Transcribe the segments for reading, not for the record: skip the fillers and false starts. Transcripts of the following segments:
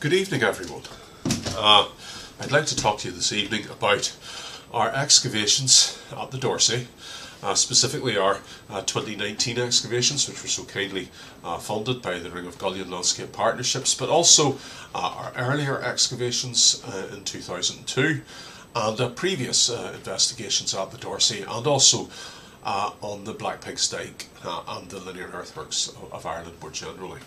Good evening everyone. I'd like to talk to you this evening about our excavations at the Dorsey, specifically our 2019 excavations, which were so kindly funded by the Ring of Gullion Landscape Partnerships, but also our earlier excavations in 2002 and previous investigations at the Dorsey, and also on the Black Pig's Dyke and the Linear Earthworks of Ireland more generally.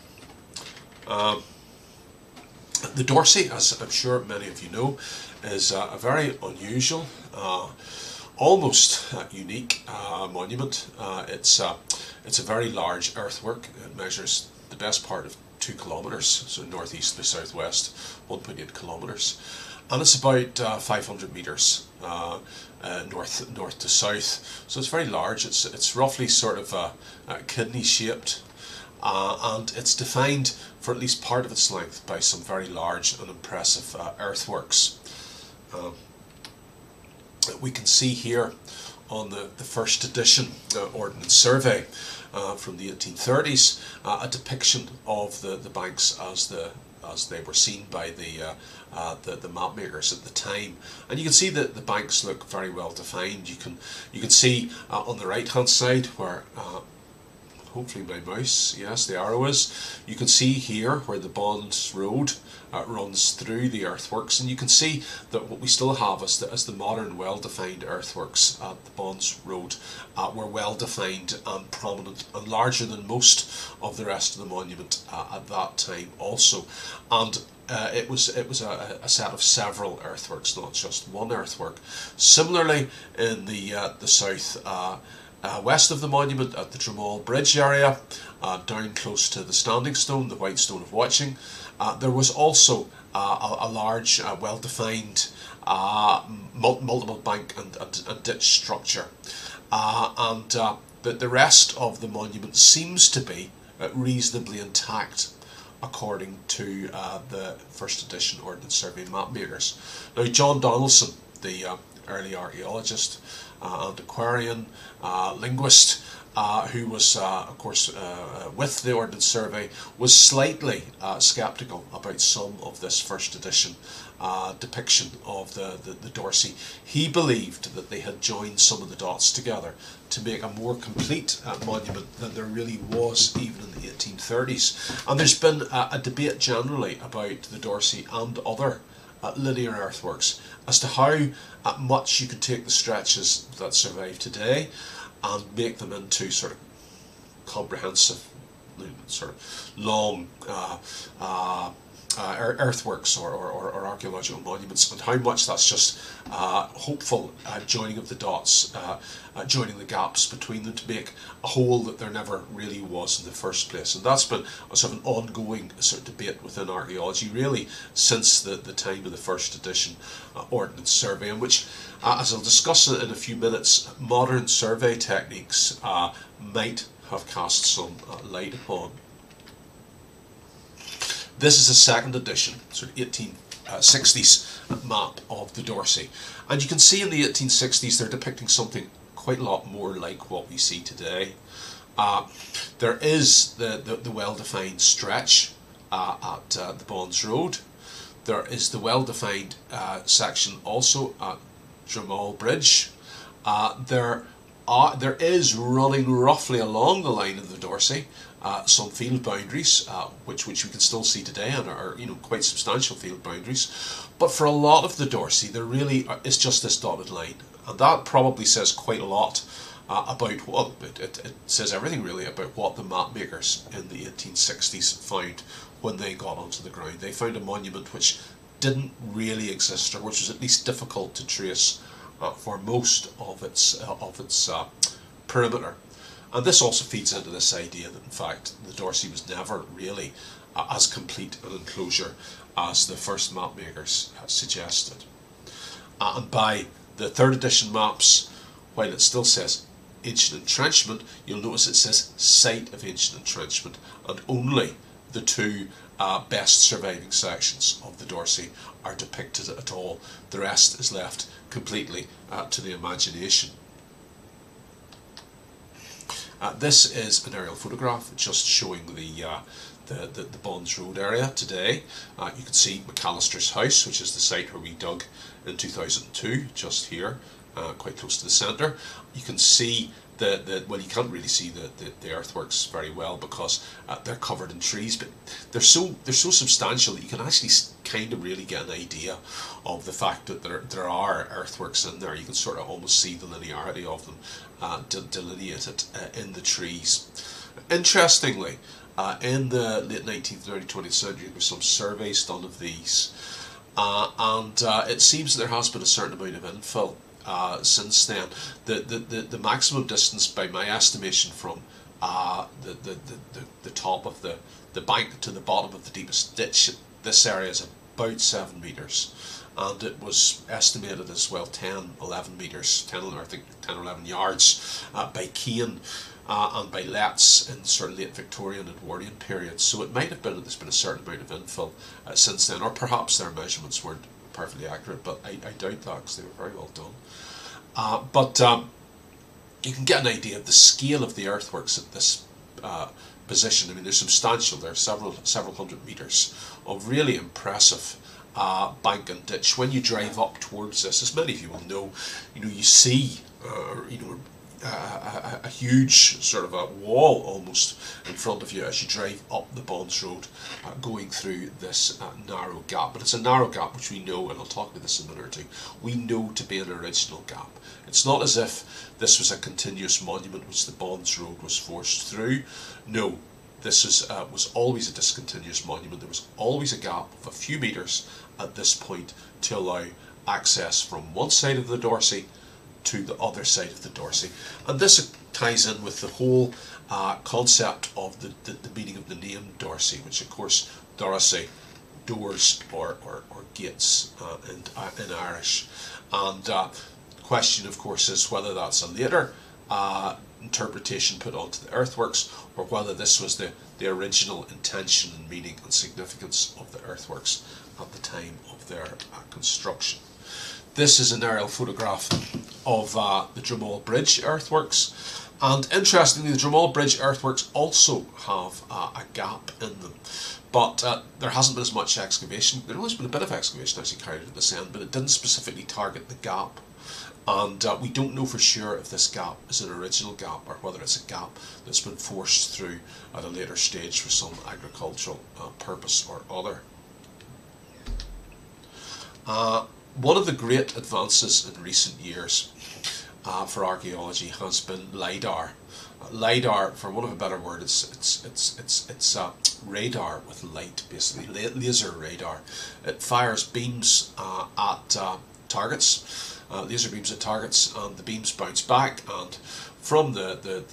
The Dorsey, as I'm sure many of you know, is a very unusual, almost unique monument. It's a very large earthwork. It measures the best part of 2 kilometres, so northeast to southwest, 1.8 kilometres. And it's about 500 metres north to south, so it's very large. It's roughly sort of kidney shaped, and it's defined for at least part of its length by some very large and impressive earthworks. We can see here on the first edition Ordnance Survey from the 1830s a depiction of the banks as they were seen by the map makers at the time, and you can see that the banks look very well defined. You can see on the right hand side where hopefully my mouse, yes, the arrow is. You can see here where the Bonds Road runs through the earthworks, and you can see that what we still have is the modern well-defined earthworks at the Bonds Road were well-defined and prominent and larger than most of the rest of the monument at that time also. And it was a set of several earthworks, not just one earthwork. Similarly, in the south, west of the monument at the Drumill Bridge area, down close to the standing stone, the White Stone of Watching, there was also a large, well-defined multiple bank and ditch structure. But the rest of the monument seems to be reasonably intact, according to the first edition Ordnance Survey map makers. Now, John Donaldson, the early archaeologist, antiquarian, linguist, who was, of course, with the Ordnance Survey, was slightly sceptical about some of this first edition depiction of the Dorsey. He believed that they had joined some of the dots together to make a more complete monument than there really was even in the 1830s. And there's been a debate generally about the Dorsey and other linear earthworks as to how much you can take the stretches that survive today and make them into sort of comprehensive, sort of long earthworks or archaeological monuments, and how much that's just hopeful joining of the dots, joining the gaps between them to make a whole that there never really was in the first place. And that's been a sort of an ongoing sort of debate within archaeology really since the time of the first edition Ordnance Survey, in which, as I'll discuss in a few minutes, modern survey techniques might have cast some light upon. This is a second edition, sort of 1860s map of the Dorsey. And you can see in the 1860s they're depicting something quite a lot more like what we see today. There is the well-defined stretch at the Bonds Road. There is the well-defined section also at Drumill Bridge. There is, running roughly along the line of the Dorsey, some field boundaries, which we can still see today, and are, you know, quite substantial field boundaries. But for a lot of the Dorsey, there really is just this dotted line, and that probably says quite a lot about what, it says everything really about what the map makers in the 1860s found when they got onto the ground. They found a monument which didn't really exist, or which was at least difficult to trace for most of its perimeter. And this also feeds into this idea that, in fact, the Dorsey was never really as complete an enclosure as the first map makers suggested. And by the third edition maps, while it still says ancient entrenchment, you'll notice it says site of ancient entrenchment, and only the two best surviving sections of the Dorsey are depicted at all. The rest is left completely to the imagination. This is an aerial photograph just showing the Bonds Road area today. You can see McAllister's house, which is the site where we dug in 2002, just here, quite close to the centre. You can see well, you can't really see the earthworks very well because they're covered in trees, but they're so substantial that you can actually kind of really get an idea of the fact that there are earthworks in there. You can sort of almost see the linearity of them delineated in the trees. Interestingly, in the late 19th and early 20th century, there were some surveys done of these, and it seems that there has been a certain amount of infill since then. The maximum distance, by my estimation, from the top of the bank to the bottom of the deepest ditch in this area is about 7 metres, and it was estimated as well 10 or 11 yards by Cian and by Letts in sort of late Victorian and Edwardian periods. So it might have been that there's been a certain amount of infill since then, or perhaps their measurements weren't perfectly accurate, but I doubt that because they were very well done. But you can get an idea of the scale of the earthworks at this position. I mean, they're substantial. They're several hundred metres of really impressive bank and ditch. When you drive up towards this, as many of you will know, you see a huge sort of a wall almost in front of you as you drive up the Bonds Road, going through this narrow gap. But it's a narrow gap which we know, and I'll talk about this in a minute or two, we know to be an original gap. It's not as if this was a continuous monument which the Bonds Road was forced through. No, this was always a discontinuous monument. There was always a gap of a few metres at this point to allow access from one side of the Dorsey to the other side of the Dorsey. And this ties in with the whole concept of the meaning of the name Dorsey, which of course Dorsey, doors or gates in Irish. And the question of course is whether that's a later interpretation put onto the earthworks, or whether this was the original intention and meaning and significance of the earthworks at the time of their construction. This is an aerial photograph of the Drumill Bridge earthworks, and interestingly the Drumill Bridge earthworks also have a gap in them, but there hasn't been as much excavation. There has been a bit of excavation actually carried at this end, but it didn't specifically target the gap, and we don't know for sure if this gap is an original gap or whether it's a gap that's been forced through at a later stage for some agricultural purpose or other. One of the great advances in recent years for archaeology has been LIDAR. LIDAR, for want of a better word, it's radar with light, basically, laser radar. It fires beams at targets, laser beams at targets, and the beams bounce back, and from the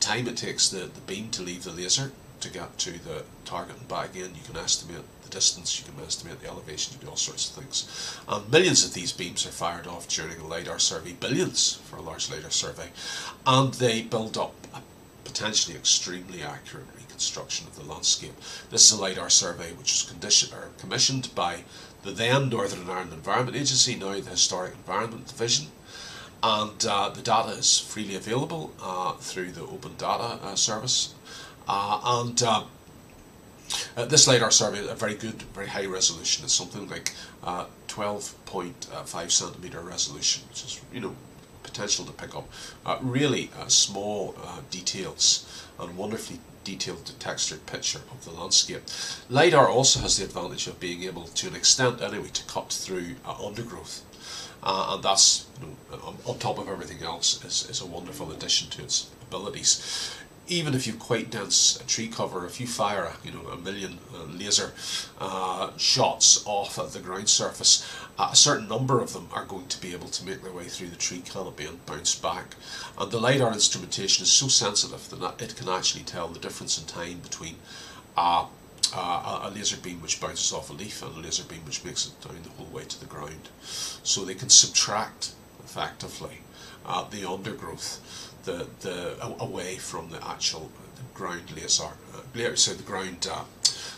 time it takes the beam to leave the laser to get to the target and back again, you can estimate the distance, you can estimate the elevation, you can do all sorts of things. And millions of these beams are fired off during a LIDAR survey, billions for a large LIDAR survey, and they build up a potentially extremely accurate reconstruction of the landscape. This is a LIDAR survey which was commissioned by the then Northern Ireland Environment Agency, now the Historic Environment Division, and the data is freely available through the Open Data Service. This LIDAR survey, a very good, very high resolution. It's something like 12.5 centimetre resolution, which is, potential to pick up really small details and wonderfully detailed textured picture of the landscape. LIDAR also has the advantage of being able, to an extent anyway, to cut through undergrowth, and that's, on top of everything else, is a wonderful addition to its abilities. Even if you've quite dense tree cover, if you fire a million laser shots off at the ground surface, a certain number of them are going to be able to make their way through the tree canopy and bounce back. And the LIDAR instrumentation is so sensitive that it can actually tell the difference in time between a laser beam which bounces off a leaf and a laser beam which makes it down the whole way to the ground. So they can subtract, effectively, the undergrowth away from the actual ground laser, so the ground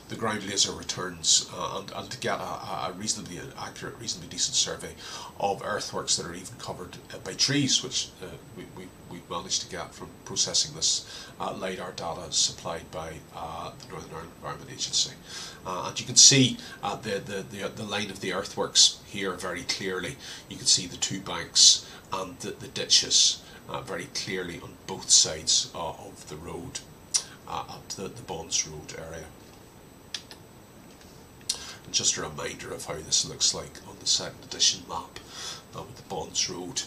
the ground laser returns and to get a reasonably accurate, reasonably decent survey of earthworks that are even covered by trees, which we managed to get from processing this LIDAR data supplied by the Northern Ireland Environment Agency. And you can see the line of the earthworks here very clearly. You can see the two banks and the ditches very clearly on both sides of the road, up the Bonds Road area. And just a reminder of how this looks like on the second edition map, with the Bonds Road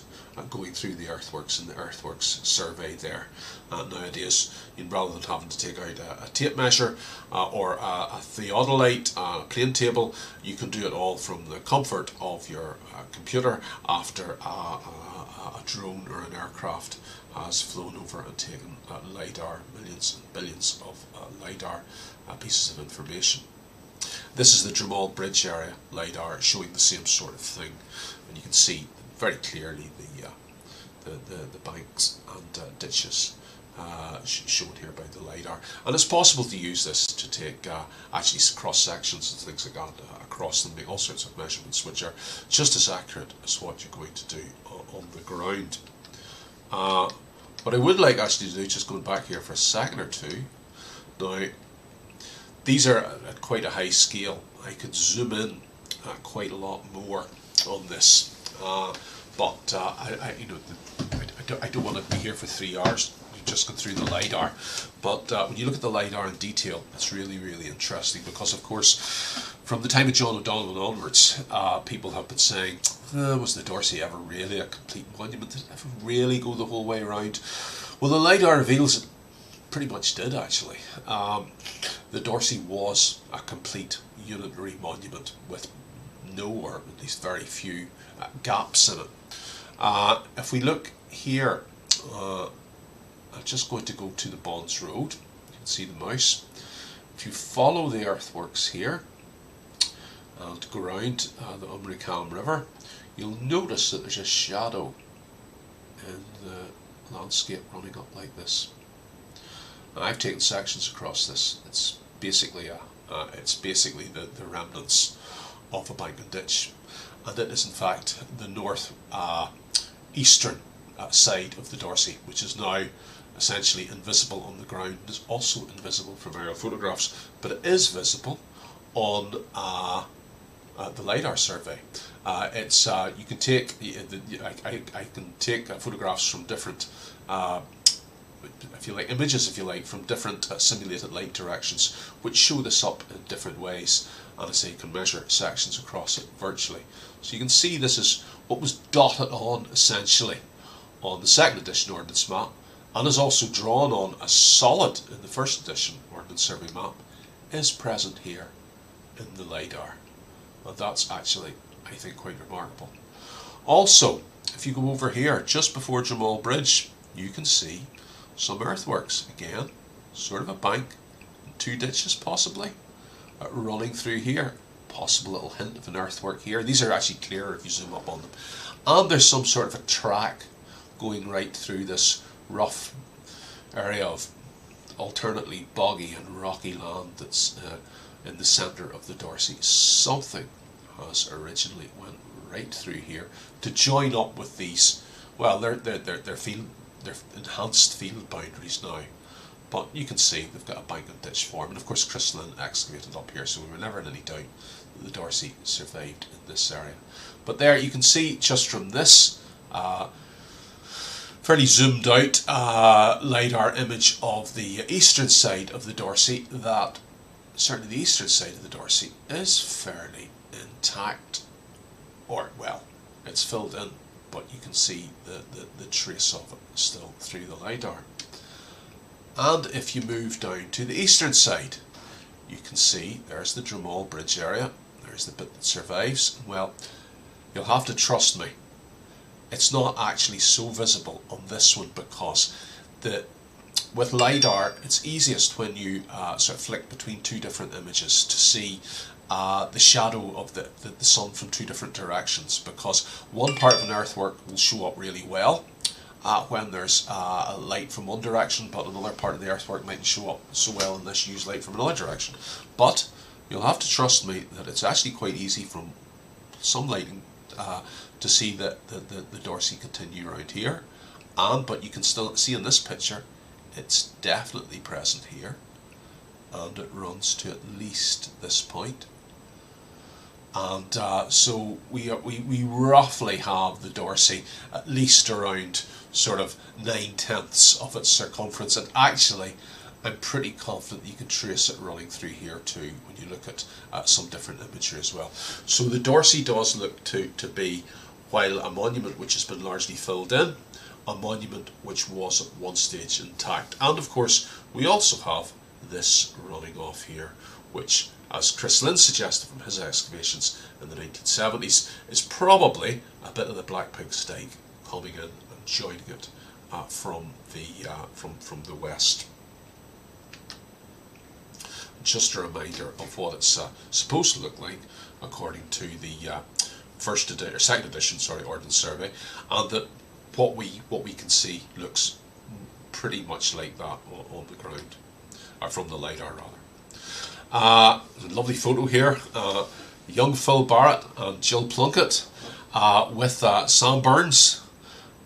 going through the earthworks and the earthworks survey there. Nowadays, rather than having to take out a tape measure or a theodolite, a plane table, you can do it all from the comfort of your computer after a drone or an aircraft has flown over and taken LIDAR, millions and billions of LIDAR pieces of information. This is the Drumill Bridge area LIDAR showing the same sort of thing, and you can see very clearly the banks and ditches shown here by the LIDAR. And it's possible to use this to take actually cross sections and things like that across them, make all sorts of measurements which are just as accurate as what you're going to do on the ground. What I would like actually to do, just going back here for a second or two, now these are at quite a high scale. I could zoom in quite a lot more on this, but I don't want to be here for 3 hours. We've just gone through the LIDAR, but when you look at the LIDAR in detail, it's really interesting, because of course from the time of John O'Donovan onwards, people have been saying, was the Dorsey ever really a complete monument? Did it ever really go the whole way around? Well, the LIDAR reveals it pretty much did, actually. The Dorsey was a complete unitary monument with no, or at least very few, gaps in it. If we look here, I'm just going to go to the Bonds Road. You can see the mouse. If you follow the earthworks here and go around the Umry-Calm River, you'll notice that there's a shadow in the landscape running up like this. And I've taken sections across this. It's basically the remnants of a bank and ditch, and it is in fact the north eastern side of the Dorsey, which is now essentially invisible on the ground. It is also invisible from aerial photographs, but it is visible on the LIDAR survey. You can take I can take photographs from different, if you like, images, if you like, from different simulated light directions, which show this up in different ways, and I say you can measure sections across it virtually. So you can see this is what was dotted on essentially on the second edition ordnance map, and is also drawn on as solid in the first edition ordnance survey map, is present here in the LIDAR, and that's actually, I think, quite remarkable. Also, if you go over here just before Jamal Bridge, you can see some earthworks again, sort of a bank and two ditches possibly running through here. Possible little hint of an earthwork here. These are actually clearer if you zoom up on them, and there's some sort of a track going right through this rough area of alternately boggy and rocky land that's in the centre of the Dorsey. Something has originally went right through here to join up with these. Well, they're enhanced field boundaries now, but you can see they've got a bank and ditch form, and of course Chris Lynn excavated up here, so we were never in any doubt that the Dorsey survived in this area. But there you can see, just from this fairly zoomed out LIDAR image of the eastern side of the Dorsey, that certainly the eastern side of the Dorsey is fairly intact, or well, it's filled in, but you can see the trace of it still through the LIDAR. And if you move down to the eastern side, you can see there's the Drumill Bridge area. There's the bit that survives. Well, you'll have to trust me, it's not actually so visible on this one, because with LIDAR it's easiest when you sort of flick between two different images to see the shadow of the sun from two different directions, because one part of an earthwork will show up really well when there's a light from one direction, but another part of the earthwork mightn't show up so well unless you use light from another direction. But you'll have to trust me that it's actually quite easy from some lighting to see that the Dorsey continue around here, but you can still see in this picture it's definitely present here, and it runs to at least this point. And so we roughly have the Dorsey at least around sort of 9/10 of its circumference, and actually I'm pretty confident you can trace it running through here too when you look at some different imagery as well. So the Dorsey does look to be, while a monument which has been largely filled in, a monument which was at one stage intact. And of course we also have this running off here, which, as Chris Lynn suggested from his excavations in the 1970s, is probably a bit of the Black Pig's Dyke coming in and joining it from the west. Just a reminder of what it's supposed to look like according to the second edition Ordnance Survey, and that what we can see looks pretty much like that on the ground, or from the LIDAR rather. Lovely photo here, young Phil Barrett and Jill Plunkett with Sam Burns,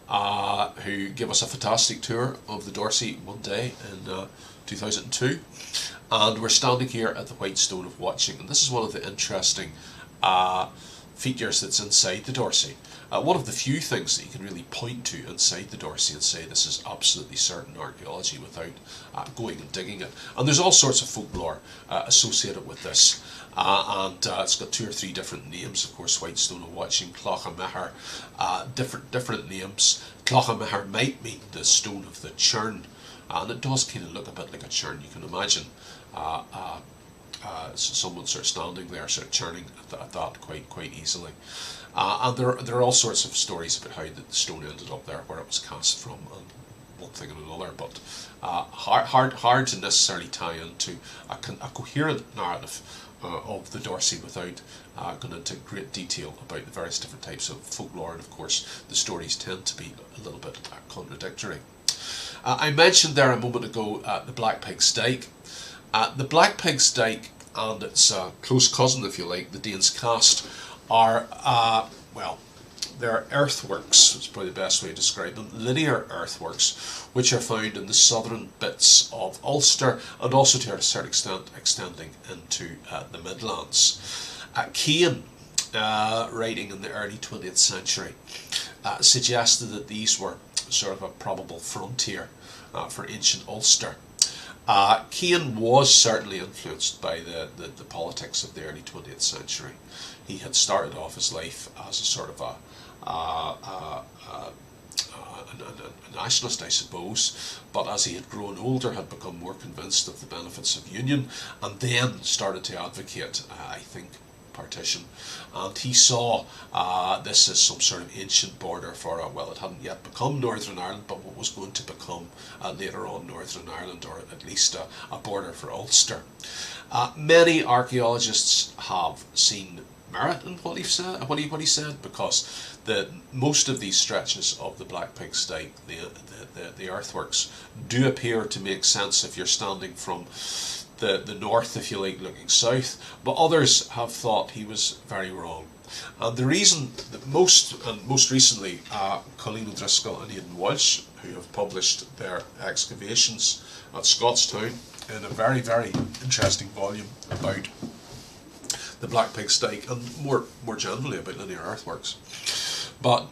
who gave us a fantastic tour of the Dorsey one day in 2002, and we're standing here at the White Stone of Watching, and this is one of the interesting features that's inside the Dorsey. One of the few things that you can really point to inside the Dorsey and say this is absolutely certain archaeology without going and digging it. And there's all sorts of folklore associated with this, and it's got 2 or 3 different names, of course. White Stone of Watching, Klochemecher, different names. Klochemecher might mean the stone of the churn, and it does kind of look a bit like a churn, you can imagine. So someone sort of standing there, sort of churning at that quite easily. And there are all sorts of stories about how the stone ended up there, where it was cast from, and one thing and another, but hard to necessarily tie into a coherent narrative of the Dorsey without going into great detail about the various different types of folklore, and of course the stories tend to be a little bit contradictory. I mentioned there a moment ago the Black Pig's Dyke. The Black Pig's Dyke and its close cousin, if you like, the Danes Cast, are, well, they're earthworks, is probably the best way to describe them, linear earthworks, which are found in the southern bits of Ulster, and also to a certain extent extending into the Midlands. Cian, writing in the early 20th century, suggested that these were sort of a probable frontier for ancient Ulster. Cian was certainly influenced by the politics of the early 20th century. He had started off his life as a sort of a nationalist, I suppose, but as he had grown older had become more convinced of the benefits of union, and then started to advocate, I think, partition. And he saw this as some sort of ancient border for, well, it hadn't yet become Northern Ireland, but what was going to become later on Northern Ireland, or at least a border for Ulster. Many archaeologists have seen merit in what he said, because most of these stretches of the Black Pig's Dyke, the earthworks, do appear to make sense if you're standing from the north, if you like, looking south, but others have thought he was very wrong. And the reason that most recently Colleen O'Driscoll and Aidan Walsh, who have published their excavations at Scotstown in a very, very interesting volume about the Black Pig's Dyke and more generally about linear earthworks, but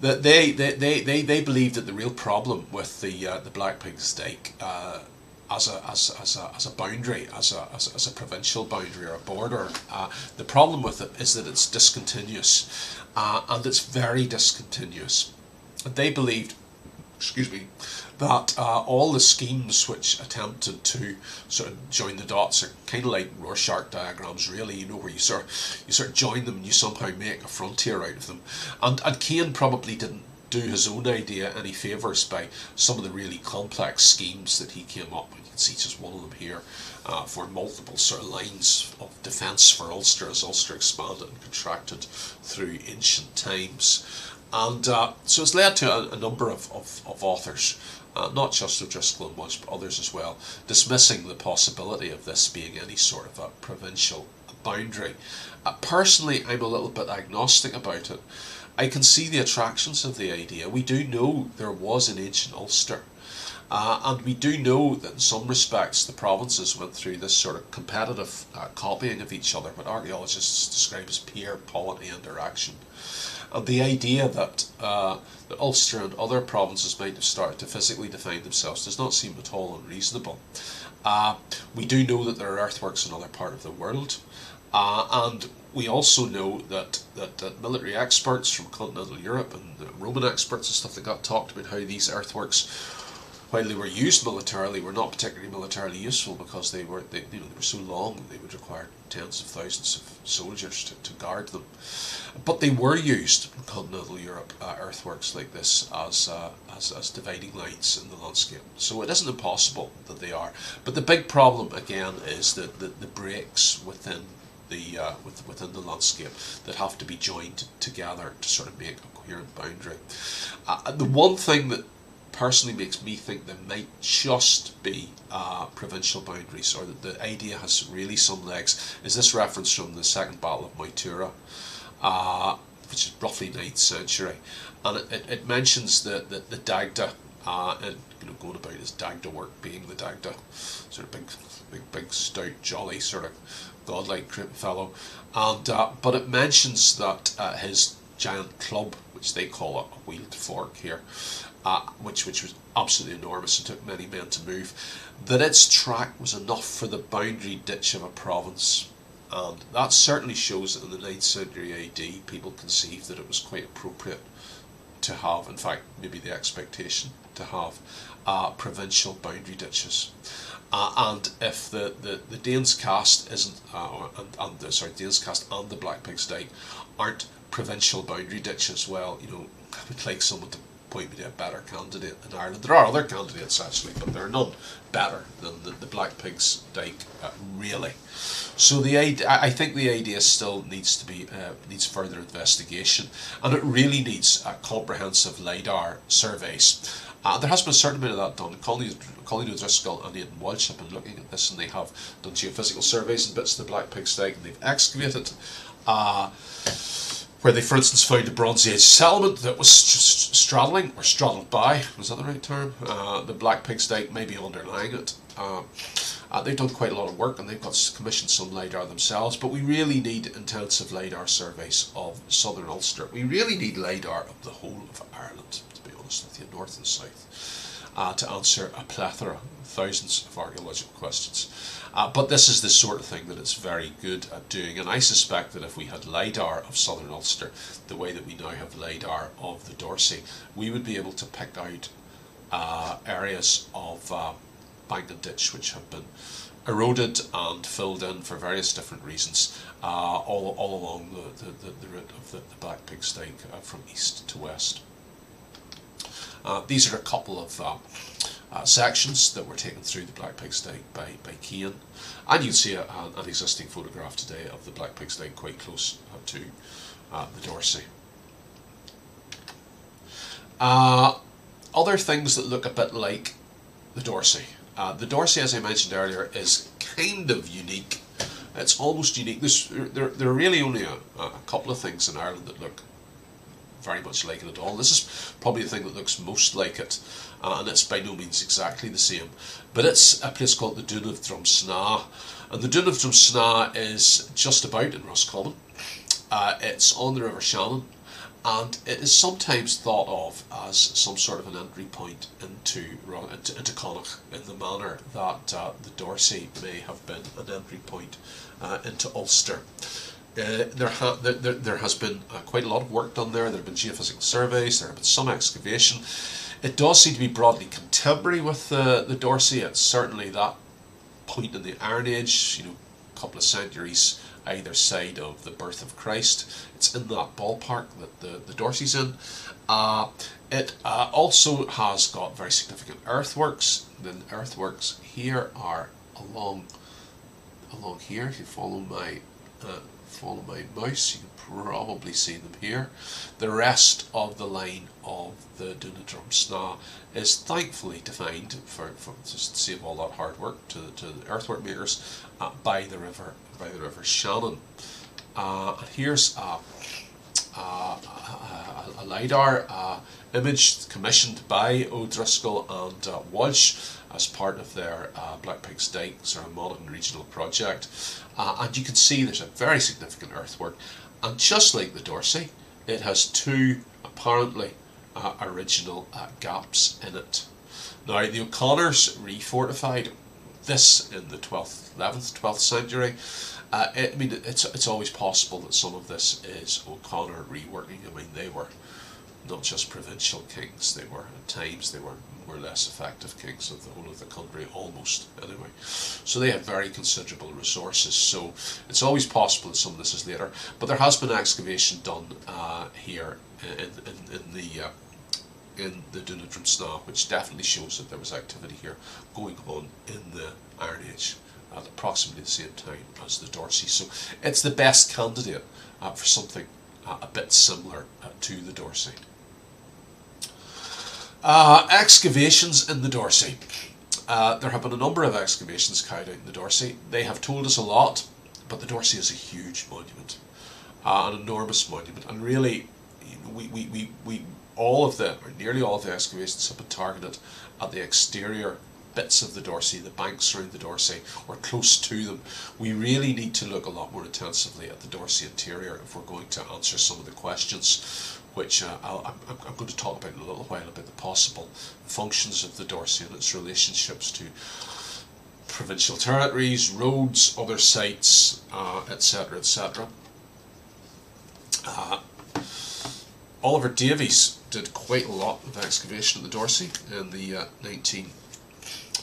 that they believe that the real problem with the Black Pig's Dyke as a boundary, as a provincial boundary or a border, the problem with it is that it's discontinuous, and it's very discontinuous. They believed, excuse me, that all the schemes which attempted to sort of join the dots are kind of like Rorschach diagrams, really, you know, where you sort of join them and you somehow make a frontier out of them. And Cian probably didn't do his own idea any favours by some of the really complex schemes that he came up with. You can see just one of them here for multiple sort of lines of defence for Ulster as Ulster expanded and contracted through ancient times. And so it's led to a number of authors, not just O'Driscoll and Mudge, but others as well, dismissing the possibility of this being any sort of a provincial boundary. Personally, I'm a little bit agnostic about it. I can see the attractions of the idea. We do know there was an ancient Ulster, and we do know that in some respects the provinces went through this sort of competitive copying of each other, what archaeologists describe as peer-polity interaction. And the idea that the Ulster and other provinces might have started to physically define themselves does not seem at all unreasonable. We do know that there are earthworks in other parts of the world, and we also know that military experts from continental Europe and the Roman experts and stuff that got talked about how these earthworks, while they were used militarily, were not particularly militarily useful because they were so long that they would require tens of thousands of soldiers to guard them. But they were used in continental Europe, earthworks like this, as dividing lines in the landscape. So it isn't impossible that they are. But the big problem again is that the breaks within within the landscape that have to be joined together to sort of make a coherent boundary. The one thing that personally makes me think there might just be provincial boundaries, or that the idea has really some legs, is this reference from the Second Battle of Moytura, which is roughly 9th century, and it mentions the Dagda, and going about his Dagda work, being the Dagda, sort of big stout, jolly sort of godlike fellow, and but it mentions that his giant club, which they call a wheeled fork here, which was absolutely enormous and took many men to move, that its track was enough for the boundary ditch of a province. And that certainly shows that in the 9th century AD people conceived that it was quite appropriate to have, in fact maybe the expectation to have, provincial boundary ditches. And if the Danes cast isn't, Danes cast and the Black Pig's Dyke aren't provincial boundary ditches, well, you know, I would like someone to point me to a better candidate in Ireland. There are other candidates actually, but there are none better than the Black Pig's Dyke, really. So I think the idea still needs to be needs further investigation, and it really needs a comprehensive LIDAR surveys. There has been a certain bit of that done. Colleen O'Driscoll and Aidan Walsh have been looking at this, and they have done geophysical surveys and bits of the Black Pig's Dyke, and they've excavated where they, for instance, found a Bronze Age settlement that was straddling, or straddled by, was that the right term? The Black Pig's Dyke, maybe underlying it. They've done quite a lot of work, and they've got commissioned some LIDAR themselves, but we really need intensive LIDAR surveys of southern Ulster. We really need LIDAR of the whole of Ireland, with you, north and south, to answer a plethora, thousands of archaeological questions. But this is the sort of thing that it's very good at doing, and I suspect that if we had LIDAR of southern Ulster the way that we now have LIDAR of the Dorsey, we would be able to pick out areas of bank and ditch which have been eroded and filled in for various different reasons, all along the route of the Black Pig's Dyke, from east to west. These are a couple of sections that were taken through the Black Pig's Dyke by Cian, and you can see an existing photograph today of the Black Pig's Dyke quite close to the Dorsey. Other things that look a bit like the Dorsey. The Dorsey, as I mentioned earlier, is kind of unique. It's almost unique. There are really only a couple of things in Ireland that look very much like it at all. This is probably the thing that looks most like it, and it's by no means exactly the same, but it's a place called the Dun of Drumsna, and the Dun of Drumsna is just about in Roscommon. It's on the River Shannon, and it is sometimes thought of as some sort of an entry point into Connacht, in the manner that the Dorsey may have been an entry point into Ulster. There has been quite a lot of work done there. There have been geophysical surveys, there have been some excavation. It does seem to be broadly contemporary with the Dorsey. It's certainly that point in the Iron Age, you know, a couple of centuries either side of the birth of Christ. It's in that ballpark that the Dorsey's in. It also has got very significant earthworks. The earthworks here are along here, if you follow my followed by Mouse. You can probably see them here. The rest of the line of the Dun of Drumsna is thankfully defined, for just to save all that hard work to the earthwork makers, by the river Shannon. And here's a LIDAR image commissioned by O'Driscoll and Walsh as part of their Black Pig's Dyke Monitoring and Regional Project. And you can see there's a very significant earthwork, and just like the Dorsey, it has two apparently original gaps in it. Now the O'Connors refortified this in the 11th, 12th century. I mean, it's always possible that some of this is O'Connor reworking. I mean, they were not just provincial kings, they were at times they were more or less effective kings of the whole of the country, almost anyway. So they had very considerable resources. So it's always possible that some of this is later, but there has been excavation done here in the Dun of Drumsna, which definitely shows that there was activity here going on in the Iron Age at approximately the same time as the Dorsey. So it's the best candidate for something a bit similar to the Dorsey. Excavations in the Dorsey. There have been a number of excavations carried out in the Dorsey. They have told us a lot, but the Dorsey is a huge monument, an enormous monument, and really, you know, all of them, or nearly all of the excavations have been targeted at the exterior bits of the Dorsey, the banks around the Dorsey, or close to them. We really need to look a lot more intensively at the Dorsey interior if we're going to answer some of the questions, which I'm going to talk about in a little while, about the possible functions of the Dorsey and its relationships to provincial territories, roads, other sites, etc., etc. Oliver Davies did quite a lot of excavation in the Dorsey in the 1930s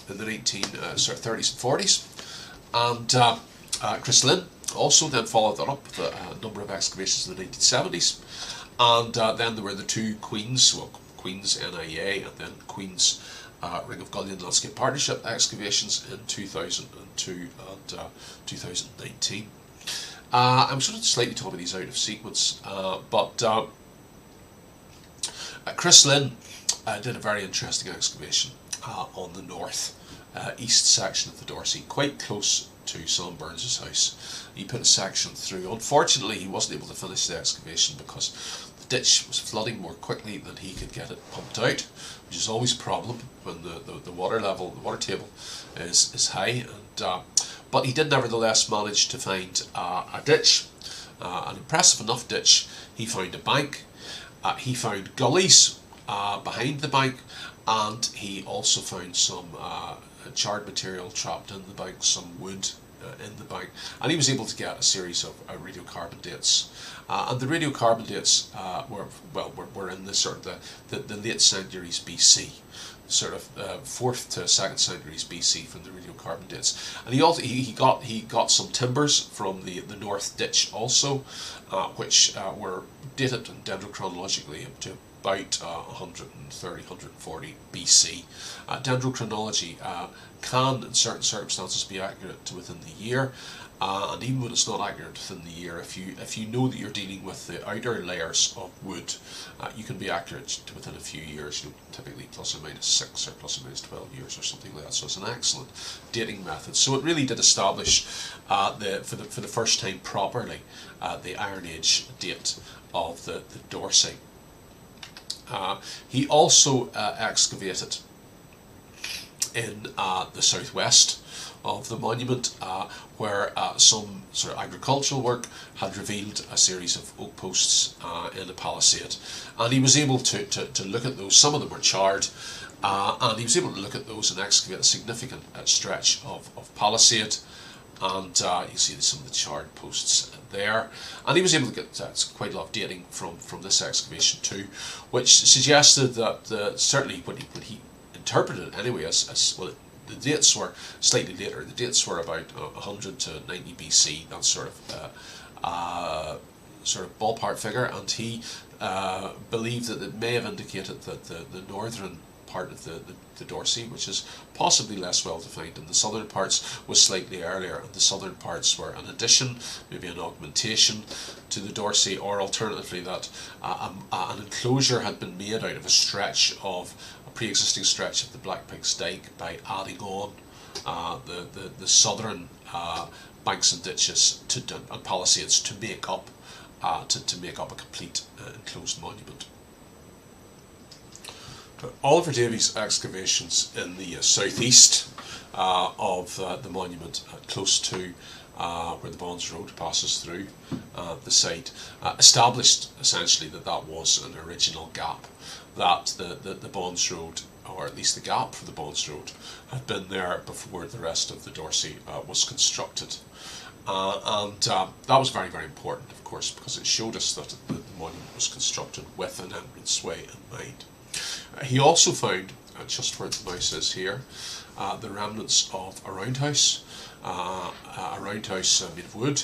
and 40s, and Chris Lynn also then followed that up with a number of excavations in the 1970s, and then there were the two Queens, well, Queens NIA and then Queens Ring of Gullion Landscape Partnership excavations in 2002 and 2019. I'm sort of slightly talking these out of sequence, but Chris Lynn did a very interesting excavation on the north east section of the Dorsey, quite close to Sam Burns's house. He put a section through. Unfortunately, he wasn't able to finish the excavation because the ditch was flooding more quickly than he could get it pumped out, which is always a problem when the water level, the water table, is high. And but he did nevertheless manage to find a ditch, an impressive enough ditch. He found a bank. He found gullies behind the bank, and he also found some charred material trapped in the bank, some wood in the bank, and he was able to get a series of radiocarbon dates, and the radiocarbon dates were in the sort of the late centuries BC, sort of 4th to 2nd centuries BC from the radiocarbon dates. And he also he got some timbers from the north ditch also, which were dated dendrochronologically up to about 130, 140 BC. Dendrochronology can, in certain circumstances, be accurate to within the year, and even when it's not accurate within the year, if you know that you're dealing with the outer layers of wood, you can be accurate to within a few years, you know, typically plus or minus 6 or plus or minus 12 years or something like that. So it's an excellent dating method. So it really did establish for the first time properly the Iron Age date of the Dorsey. He also excavated in the southwest of the monument, where some sort of agricultural work had revealed a series of oak posts in a palisade, and he was able to look at those. Some of them were charred, and he was able to look at those and excavate a significant stretch of palisade. And you see some of the charred posts there, and he was able to get quite a lot of dating from this excavation too, which suggested that certainly when he interpreted it anyway, as well, the dates were slightly later. The dates were about 100 to 90 BC, that sort of ballpark figure, and he believed that it may have indicated that the northern part of the Dorsey, which is possibly less well defined, and the southern parts was slightly earlier, and the southern parts were an addition, maybe an augmentation to the Dorsey, or alternatively that an enclosure had been made out of a pre-existing stretch of the Black Pig's Dyke by adding on the southern banks and ditches and palisades to make up a complete enclosed monument. Oliver Davies' excavations in the southeast of the monument, close to where the Bonds Road passes through the site, established essentially that was an original gap, that the Bonds Road, or at least the gap for the Bonds Road, had been there before the rest of the Dorsey was constructed. That was very, very important, of course, because it showed us that the monument was constructed with an entranceway in mind. He also found, just where the mouse is here, the remnants of a roundhouse, made of wood,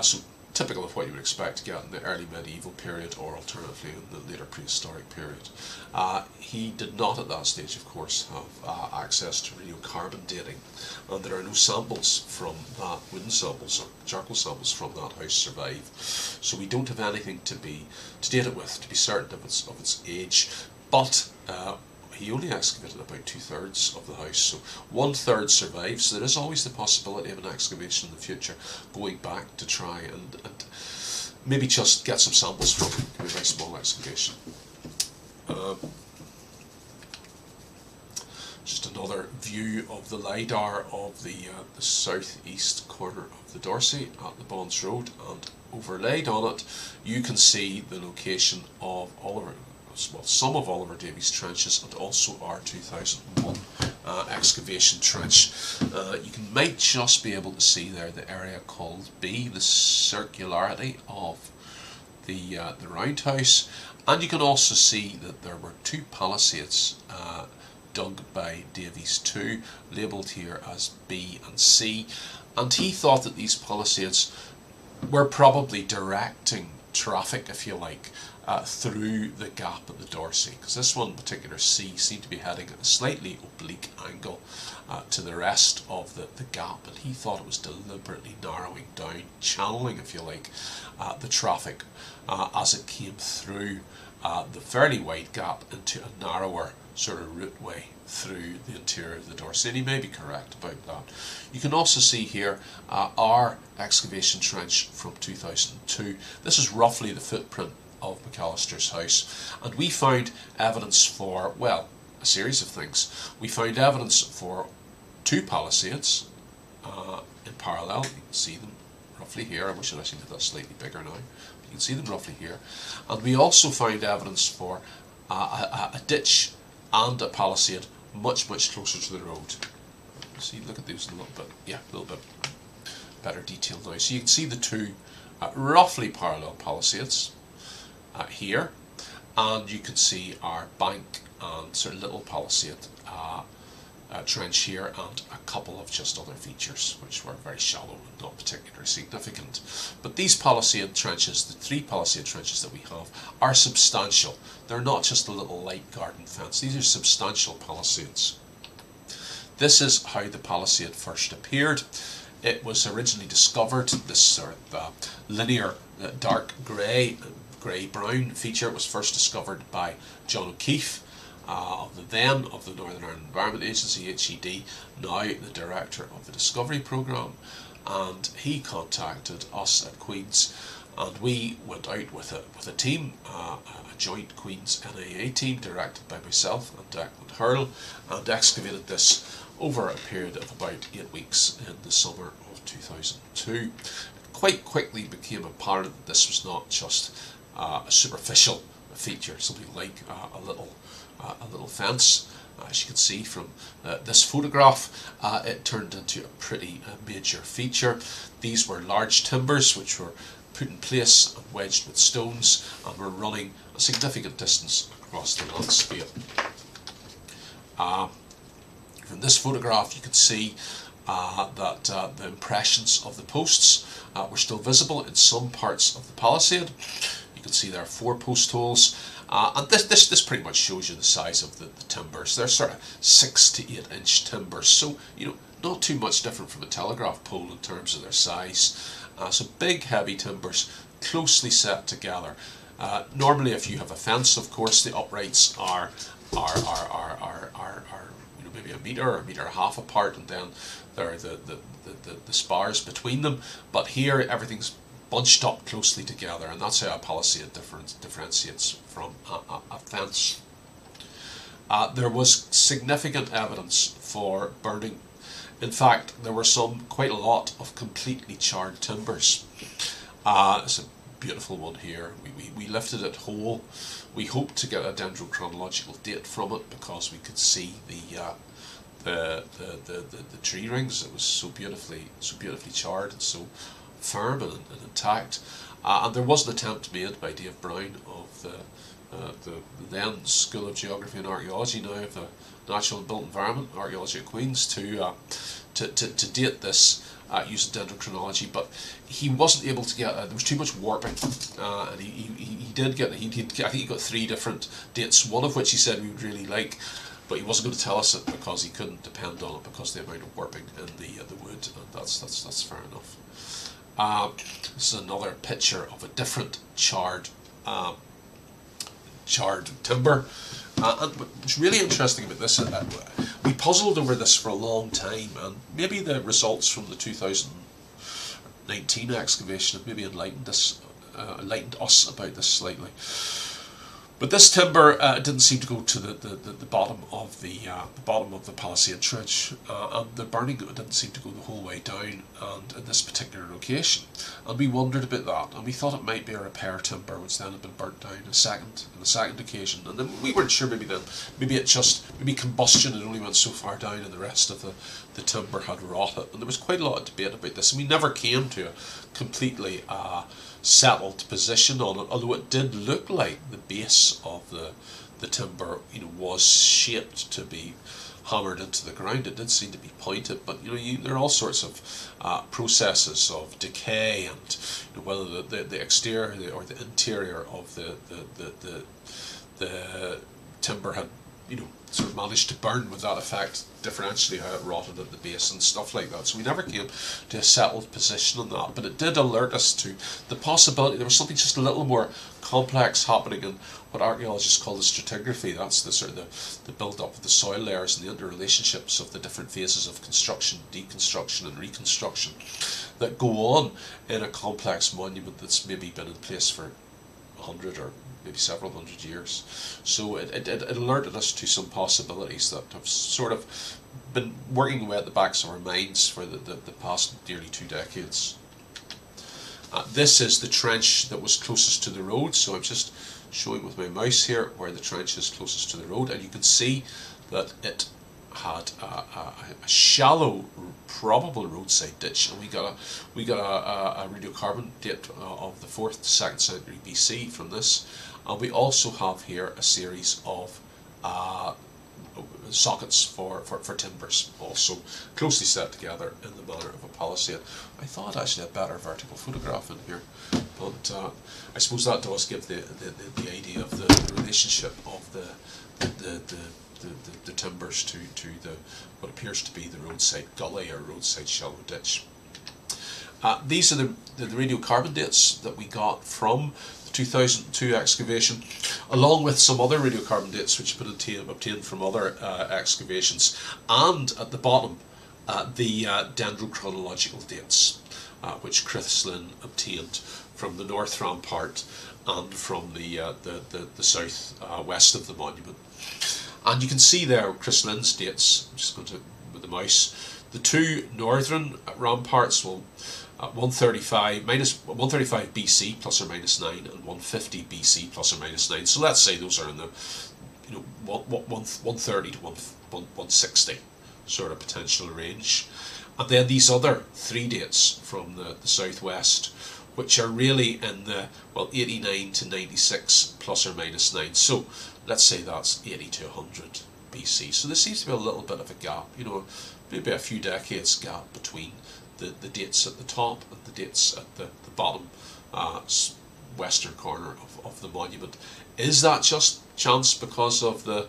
so typical of what you would expect to get in the early medieval period, or alternatively in the later prehistoric period. He did not at that stage, of course, have access to radiocarbon dating, and there are no samples from that, wooden samples or charcoal samples from that house survive, so we don't have anything to date it with, to be certain of its age. But he only excavated about 2/3 of the house, so 1/3 survives. So there is always the possibility of an excavation in the future going back to try and maybe just get some samples from it. It was a very small excavation. Just another view of the LIDAR of the southeast corner of the Dorsey at the Bonds Road, and overlaid on it you can see the location of some of Oliver Davies' trenches, and also our 2001 excavation trench. You might just be able to see there the area called B, the circularity of the roundhouse, and you can also see that there were two palisades dug by Davies too, labelled here as B and C, and he thought that these palisades were probably directing traffic, if you like, through the gap at the Dorsey, because this one in particular, C, seemed to be heading at a slightly oblique angle to the rest of the gap, and he thought it was deliberately narrowing down, channeling, if you like, the traffic as it came through the fairly wide gap into a narrower sort of route way through the interior of the Dorsey, and he may be correct about that. You can also see here our excavation trench from 2002. This is roughly the footprint of McAllister's house, and we found evidence for, well, a series of things. We found evidence for two palisades in parallel. You can see them roughly here. I wish I'd actually made that slightly bigger now, but you can see them roughly here. And we also found evidence for a ditch and a palisade much, much closer to the road. See, look at these a little bit better detail now. So you can see the two roughly parallel palisades here, and you can see our bank and sort of little palisade trench here, and a couple of just other features which were very shallow and not particularly significant. But these palisade trenches, the three palisade trenches that we have, are substantial. They're not just a little light garden fence. These are substantial palisades. This is how the palisade first appeared. It was originally discovered, this sort of linear dark grey-brown feature was first discovered by John O'Keeffe, of the Northern Ireland Environment Agency, HED, now the director of the Discovery Programme, and he contacted us at Queen's, and we went out with a team, a joint Queen's NIA team directed by myself and Declan Hurl, and excavated this over a period of about 8 weeks in the summer of 2002. It quite quickly became apparent that this was not just a superficial feature, something like a little fence. As you can see from this photograph, it turned into a pretty major feature. These were large timbers which were put in place and wedged with stones, and were running a significant distance across the landscape. From this photograph you can see that the impressions of the posts were still visible in some parts of the palisade. You can see there are four post holes, and this pretty much shows you the size of the timbers. They're sort of 6 to 8 inch timbers, so you know, not too much different from a telegraph pole in terms of their size. So big heavy timbers, closely set together. Normally, if you have a fence, of course, the uprights are you know, maybe a meter and a half apart, and then there are the spars between them. But here, everything's bunched up closely together, and that's how a palisade differentiates from a fence. There was significant evidence for burning. In fact, there were quite a lot of completely charred timbers. It's a beautiful one here. We lifted it whole. We hoped to get a dendrochronological date from it because we could see the tree rings. It was so beautifully charred and so firm and intact. And there was an attempt made by Dave Brown of the then School of Geography and Archaeology, now of the Natural and Built Environment, Archaeology at Queen's, to date this using dendrochronology, but he wasn't able to get, there was too much warping, and he did get, I think he got 3 different dates, one of which he said we would really like, but he wasn't going to tell us it because he couldn't depend on it because of the amount of warping in the wood, and that's fair enough. This is another picture of a different charred timber. And what's really interesting about this, we puzzled over this for a long time, and maybe the results from the 2019 excavation have maybe enlightened us about this slightly. But this timber didn't seem to go to the bottom of the bottom of the palisade ridge, and the burning didn't seem to go the whole way down, and in this particular location, and we wondered about that, and we thought it might be a repair timber which then had been burnt down on the second occasion, and then we weren't sure. Maybe combustion had only went so far down, and the rest of the timber had rotted, and there was quite a lot of debate about this, and we never came to a completely settled position on it, although it did look like the base of the timber, you know, was shaped to be hammered into the ground. It did seem to be pointed, but you know, there are all sorts of processes of decay, and you know, whether the exterior or the interior of the timber had, you know, sort of managed to burn with that effect, differentially how it rotted at the base and stuff like that. So we never came to a settled position on that, but it did alert us to the possibility there was something just a little more complex happening in what archaeologists call the stratigraphy. That's the sort of the build up of the soil layers and the interrelationships of the different phases of construction, deconstruction and reconstruction that go on in a complex monument that's maybe been in place for 100 or maybe several hundred years. So it alerted us to some possibilities that have sort of been working away at the backs of our minds for the past nearly 2 decades. This is the trench that was closest to the road, so I'm just showing with my mouse here where the trench is closest to the road, and you can see that it had a shallow probable roadside ditch, and we got a radiocarbon date of the 4th to 2nd century BC from this, and we also have here a series of sockets for timbers, also closely set together in the manner of a palisade. I thought I should have a better vertical photograph in here, but I suppose that does give the idea of the relationship of the timbers to the what appears to be the roadside gully or roadside shallow ditch. These are the radiocarbon dates that we got from the 2002 excavation, along with some other radiocarbon dates which have been obtained from other excavations, and at the bottom the dendrochronological dates which Chris Lynn obtained from the north rampart and from the south west of the monument. And you can see there Chris Lynn's dates. I'm just going to with the mouse. The 2 northern ramparts will 135 BC ±9 and 150 BC ±9. So let's say those are in the, you know, 130 to 160 sort of potential range. And then these other 3 dates from the southwest, which are really in the, well, 89 to 96 ±9. So let's say that's 80 to 100 BC. So there seems to be a little bit of a gap, you know, maybe a few decades gap between the dates at the top and the dates at the bottom, western corner of the monument. Is that just chance because of the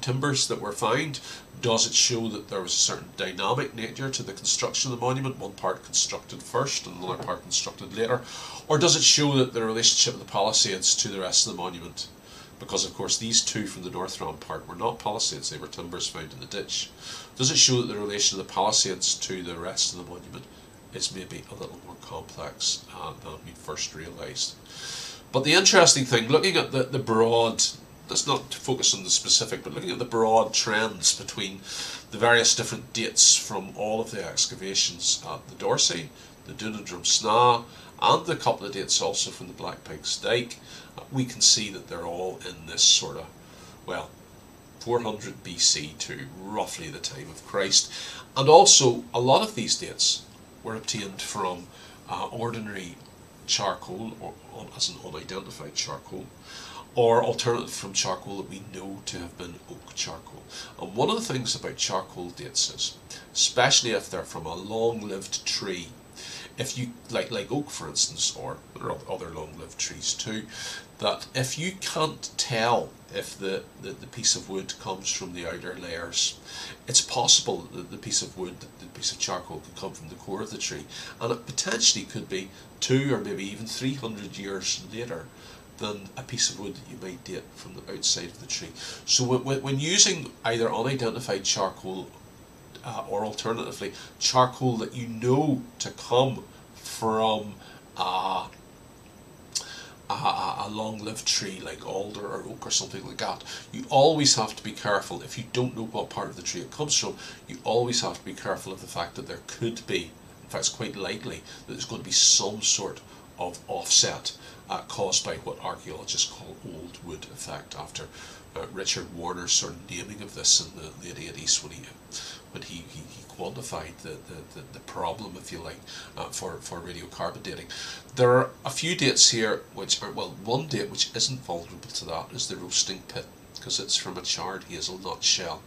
timbers that were found? Does it show that there was a certain dynamic nature to the construction of the monument, one part constructed first and another part constructed later? Or does it show that the relationship of the palisades to the rest of the monument? Because of course these two from the North Rampart were not palisades, they were timbers found in the ditch. Does it show that the relation of the palisades to the rest of the monument is maybe a little more complex than we first realised? But the interesting thing, looking at the broad, let's not focus on the specific, but looking at the broad trends between the various different dates from all of the excavations at the Dorsey, the Dun of Drumsna, and the couple of dates also from the Black Pig's Dyke, we can see that they're all in this sort of, well, 400 BC to roughly the time of Christ. And also a lot of these dates were obtained from ordinary charcoal, or as an unidentified charcoal, or alternative from charcoal that we know to have been oak charcoal. And one of the things about charcoal dates is, especially if they're from a long-lived tree, if you like oak for instance, or other long-lived trees too, that if you can't tell if the piece of wood comes from the outer layers, it's possible that the piece of wood, the piece of charcoal, could come from the core of the tree, and it potentially could be 200 or maybe even 300 years later than a piece of wood that you might date from the outside of the tree. So when using either unidentified charcoal or alternatively charcoal that you know to come from a long-lived tree like alder or oak or something like that, you always have to be careful. If you don't know what part of the tree it comes from, you always have to be careful of the fact that there could be, in fact it's quite likely, that there's going to be some sort of offset caused by what archaeologists call old wood effect, after Richard Warner's sort of naming of this in the late 80s when he quantified the problem, if you like, for radiocarbon dating. There are a few dates here which are, well, one date which isn't vulnerable to that is the roasting pit, because it's from a charred hazelnut shell.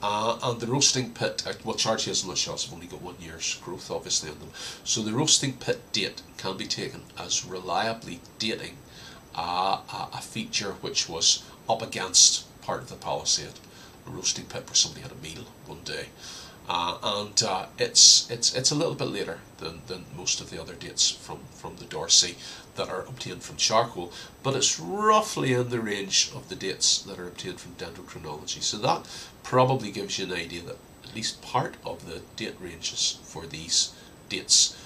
And the roasting pit, well, charred hazelnut shells have only got 1 year's growth obviously on them, so the roasting pit date can be taken as reliably dating a feature which was up against part of the palisade, a roasting pit where somebody had a meal one day, and it's a little bit later than most of the other dates from the Dorsey that are obtained from charcoal, but it's roughly in the range of the dates that are obtained from dendrochronology. So that probably gives you an idea that at least part of the date ranges for these dates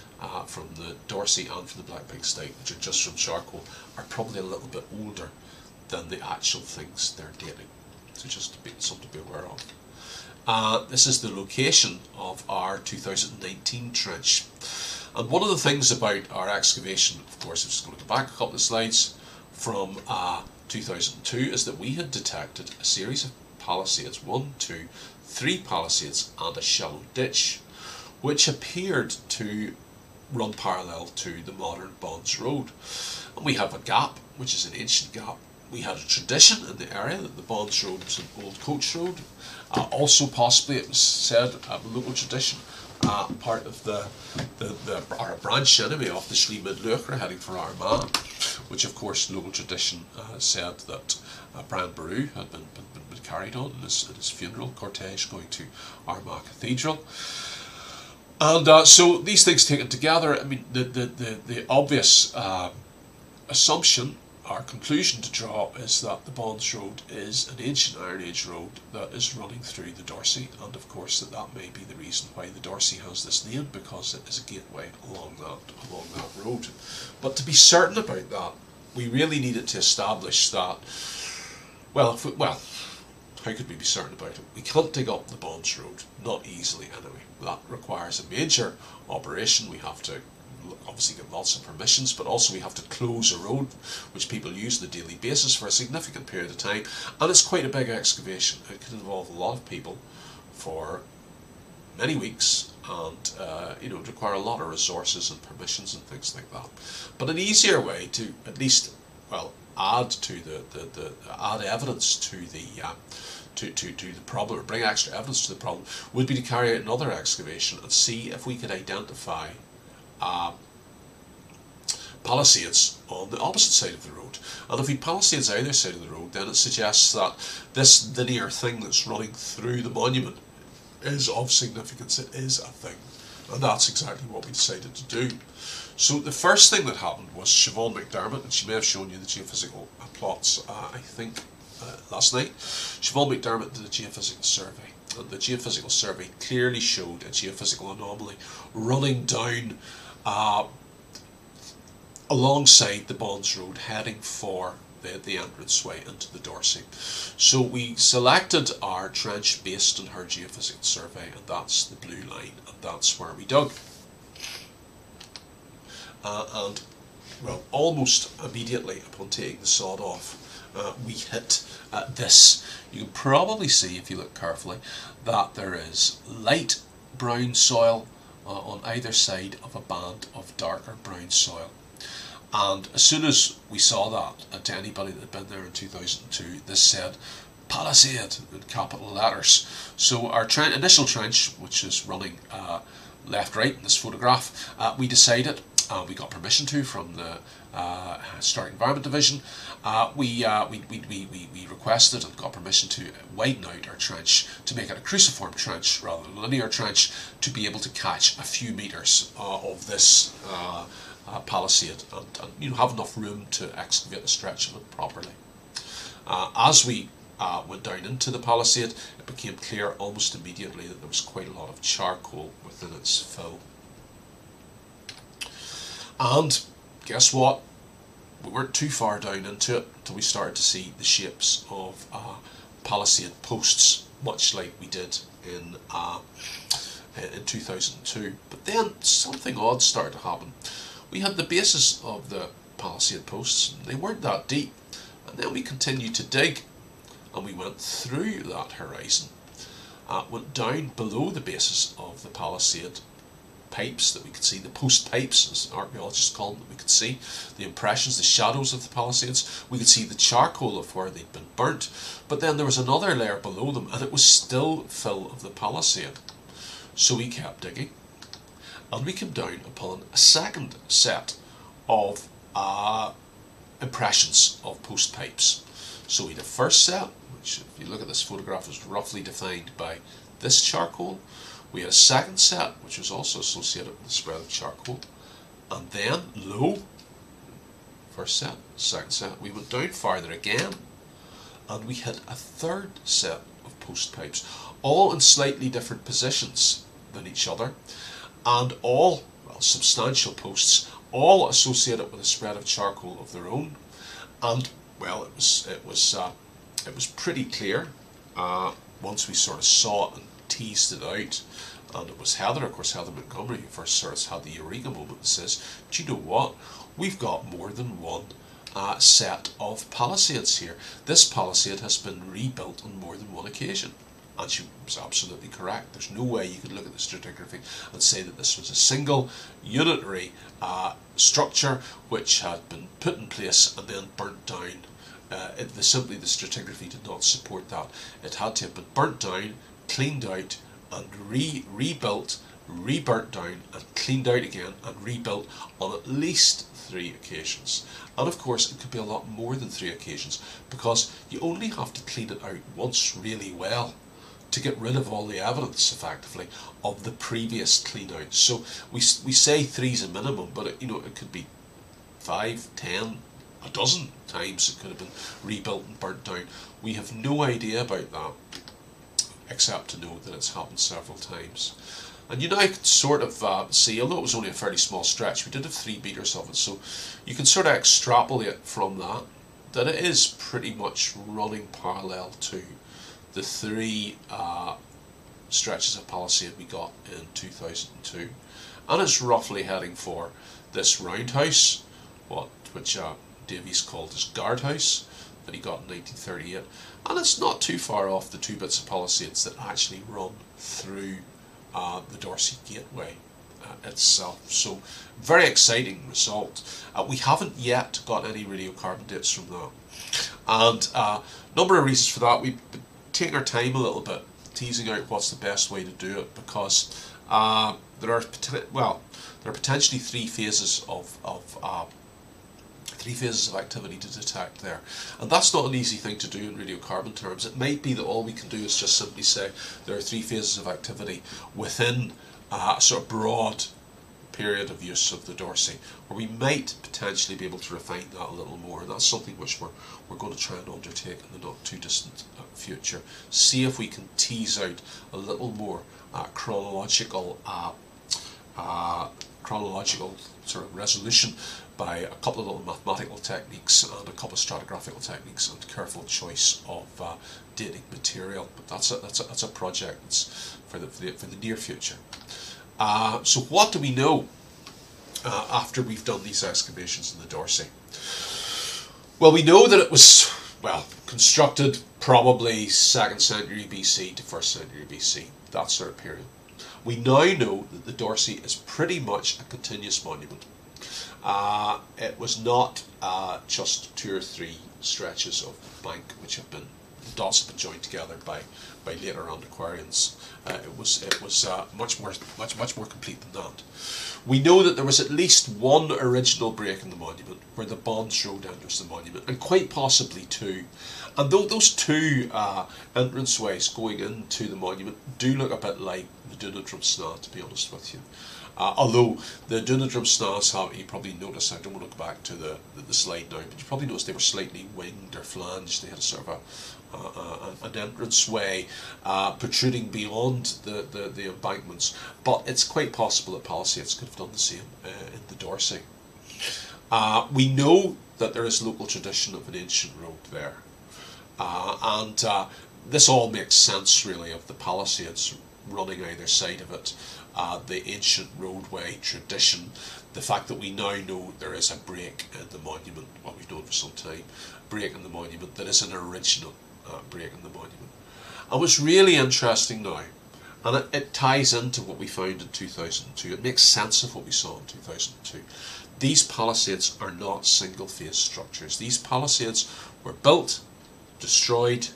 from the Dorsey and from the Black Pig's Dyke, which are just from charcoal, are probably a little bit older than the actual things they're dating. So just something to be aware of. This is the location of our 2019 trench. And one of the things about our excavation, of course, if we go back a couple of slides, from 2002, is that we had detected a series of palisades, 1, 2, 3 palisades and a shallow ditch, which appeared to run parallel to the modern Bonds Road. And we have a gap, which is an ancient gap. We had a tradition in the area that the Bonds Road was an old coach road. Also possibly, it was said, a local tradition, part of our branch enemy of the Slighe Mhidluachra heading for Armagh, which of course local tradition said that Brian Boru had been carried on in his funeral cortege going to Armagh Cathedral. And so these things taken together, I mean, the obvious assumption, our conclusion to draw, is that the Bonds Road is an ancient Iron Age road that is running through the Dorsey, and of course that may be the reason why the Dorsey has this name, because it is a gateway along that road. But to be certain about that, we really needed to establish that, well, how could we be certain about it? We can't dig up the Bonds Road, not easily anyway. That requires a major operation. We have to obviously get lots of permissions, but also we have to close a road which people use on a daily basis for a significant period of time, and it's quite a big excavation. It can involve a lot of people for many weeks, and you know, require a lot of resources and permissions and things like that. But an easier way to at least, well, add to add evidence to the to the problem, or bring extra evidence to the problem, would be to carry out another excavation and see if we could identify palisades on the opposite side of the road. And if he palisades either side of the road, then it suggests that this linear thing that's running through the monument is of significance, it is a thing. And that's exactly what we decided to do. So the first thing that happened was Siobhan McDermott, and she may have shown you the geophysical plots, I think, last night. Siobhan McDermott did a geophysical survey, and the geophysical survey clearly showed a geophysical anomaly running down alongside the Bonds Road, heading for the entranceway into the Dorsey. So we selected our trench based on her geophysical survey, and that's the blue line, and that's where we dug. And well, almost immediately upon taking the sod off, we hit this. You can probably see, if you look carefully, that there is light brown soil on either side of a band of darker brown soil. And as soon as we saw that, and to anybody that had been there in 2002, this said palisade in capital letters. So our initial trench, which is running left-right in this photograph, we decided, we got permission to from the Historic Environment Division, we requested and got permission to widen out our trench to make it a cruciform trench rather than a linear trench, to be able to catch a few metres of this palisade and you know, have enough room to excavate a stretch of it properly. As we went down into the palisade, it became clear almost immediately that there was quite a lot of charcoal within its fill. And guess what? We weren't too far down into it until we started to see the shapes of palisade posts, much like we did in 2002. But then something odd started to happen. We had the bases of the palisade posts, they weren't that deep, and then we continued to dig, and we went through that horizon, went down below the bases of the palisade pipes that we could see, the post pipes as archaeologists call them, that we could see, the impressions, the shadows of the palisades, we could see the charcoal of where they'd been burnt, but then there was another layer below them, and it was still fill of the palisade. So we kept digging, and we came down upon a second set of impressions of post pipes. So we had a first set, which if you look at this photograph is roughly defined by this charcoal. We had a second set, which was also associated with the spread of charcoal. And then, low, first set, second set, we went down farther again, and we hit a third set of post pipes, all in slightly different positions than each other. And all, well, substantial posts, all associated with a spread of charcoal of their own. And well, it was pretty clear once we sort of saw it and teased it out. And it was Heather, of course, Heather Montgomery, who first sort of had the eureka moment and says, "Do you know what? We've got more than one set of palisades here. This palisade has been rebuilt on more than one occasion." And she was absolutely correct. There's no way you could look at this stratigraphy and say that this was a single unitary structure which had been put in place and then burnt down. Simply the stratigraphy did not support that. It had to have been burnt down, cleaned out, and rebuilt, reburnt down, and cleaned out again, and rebuilt on at least three occasions. And of course it could be a lot more than three occasions, because you only have to clean it out once really well to get rid of all the evidence, effectively, of the previous clean-out. So we say three's a minimum, but it, you know, it could be 5, 10, a dozen times it could have been rebuilt and burnt down. We have no idea about that, except to know that it's happened several times. And you now can sort of see, although it was only a fairly small stretch, we did have 3 metres of it, so you can sort of extrapolate from that it is pretty much running parallel to the three stretches of palisade we got in 2002, and it's roughly heading for this roundhouse, which Davies called his guardhouse, that he got in 1938, and it's not too far off the two bits of palisades that actually run through the Dorsey Gateway itself. So very exciting result. We haven't yet got any radiocarbon dates from that, and a number of reasons for that. We've take our time a little bit teasing out what's the best way to do it, because there are potentially three phases of Three phases of activity to detect there. And that's not an easy thing to do in radiocarbon terms. It might be that all we can do is just simply say there are three phases of activity within a sort of broad period of use of the Dorsey, where we might potentially be able to refine that a little more. And that's something which we're going to try and undertake in the not too distant future. See if we can tease out a little more chronological sort of resolution by a couple of little mathematical techniques and a couple of stratigraphical techniques and careful choice of dating material. But that's a project that's for the near future. So what do we know after we've done these excavations in the Dorsey? Well, we know that it was, well, constructed probably 2nd century BC to 1st century BC, that sort of period. We now know that the Dorsey is pretty much a continuous monument. It was not just two or three stretches of bank which have been, the dots have been joined together by later antiquarians. It was much more complete than that. We know that there was at least one original break in the monument where the Bonds Road enters the monument, and quite possibly two. And though those two entranceways going into the monument do look a bit like the Dun of Drumsna, to be honest with you. Although the Dun of Drumsna have, you probably noticed, I don't want to go back to the slide now, but you probably noticed they were slightly winged or flanged. They had a sort of an entranceway protruding beyond the embankments, but it's quite possible that palisades could have done the same in the Dorsey. We know that there is local tradition of an ancient road there, and this all makes sense really, of the palisades running either side of it, the ancient roadway tradition, the fact that we now know there is a break in the monument, well, we've known for some time, break in the monument that is an original break in the monument. And what's really interesting now, and it ties into what we found in 2002, it makes sense of what we saw in 2002. These palisades are not single-phase structures. These palisades were built, destroyed,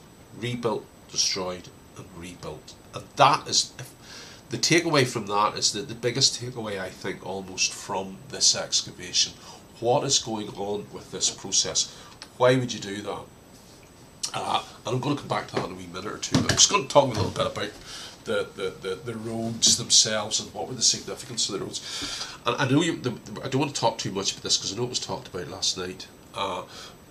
and rebuilt. And that is, the takeaway from that is that the biggest takeaway, I think, almost from this excavation. What is going on with this process? Why would you do that? And I'm going to come back to that in a wee minute or two, but I'm just going to talk a little bit about the roads themselves and what were the significance of the roads. And I know I don't want to talk too much about this because I know it was talked about last night,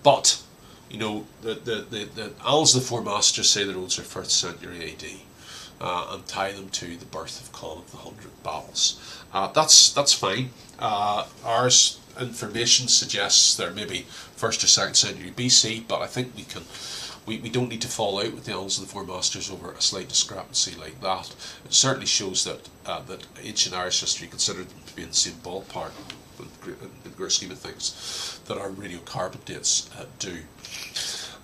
but you know, the Annals of the Four Masters say the roads are 1st century AD. And tie them to the birth of Conn of the 100 Battles. That's fine. Our information suggests they're maybe 1st or 2nd century BC, but I think we don't need to fall out with the Annals of the Four Masters over a slight discrepancy like that. It certainly shows that that ancient Irish history considered them to be in the same ballpark in the great scheme of things that our radiocarbon dates do.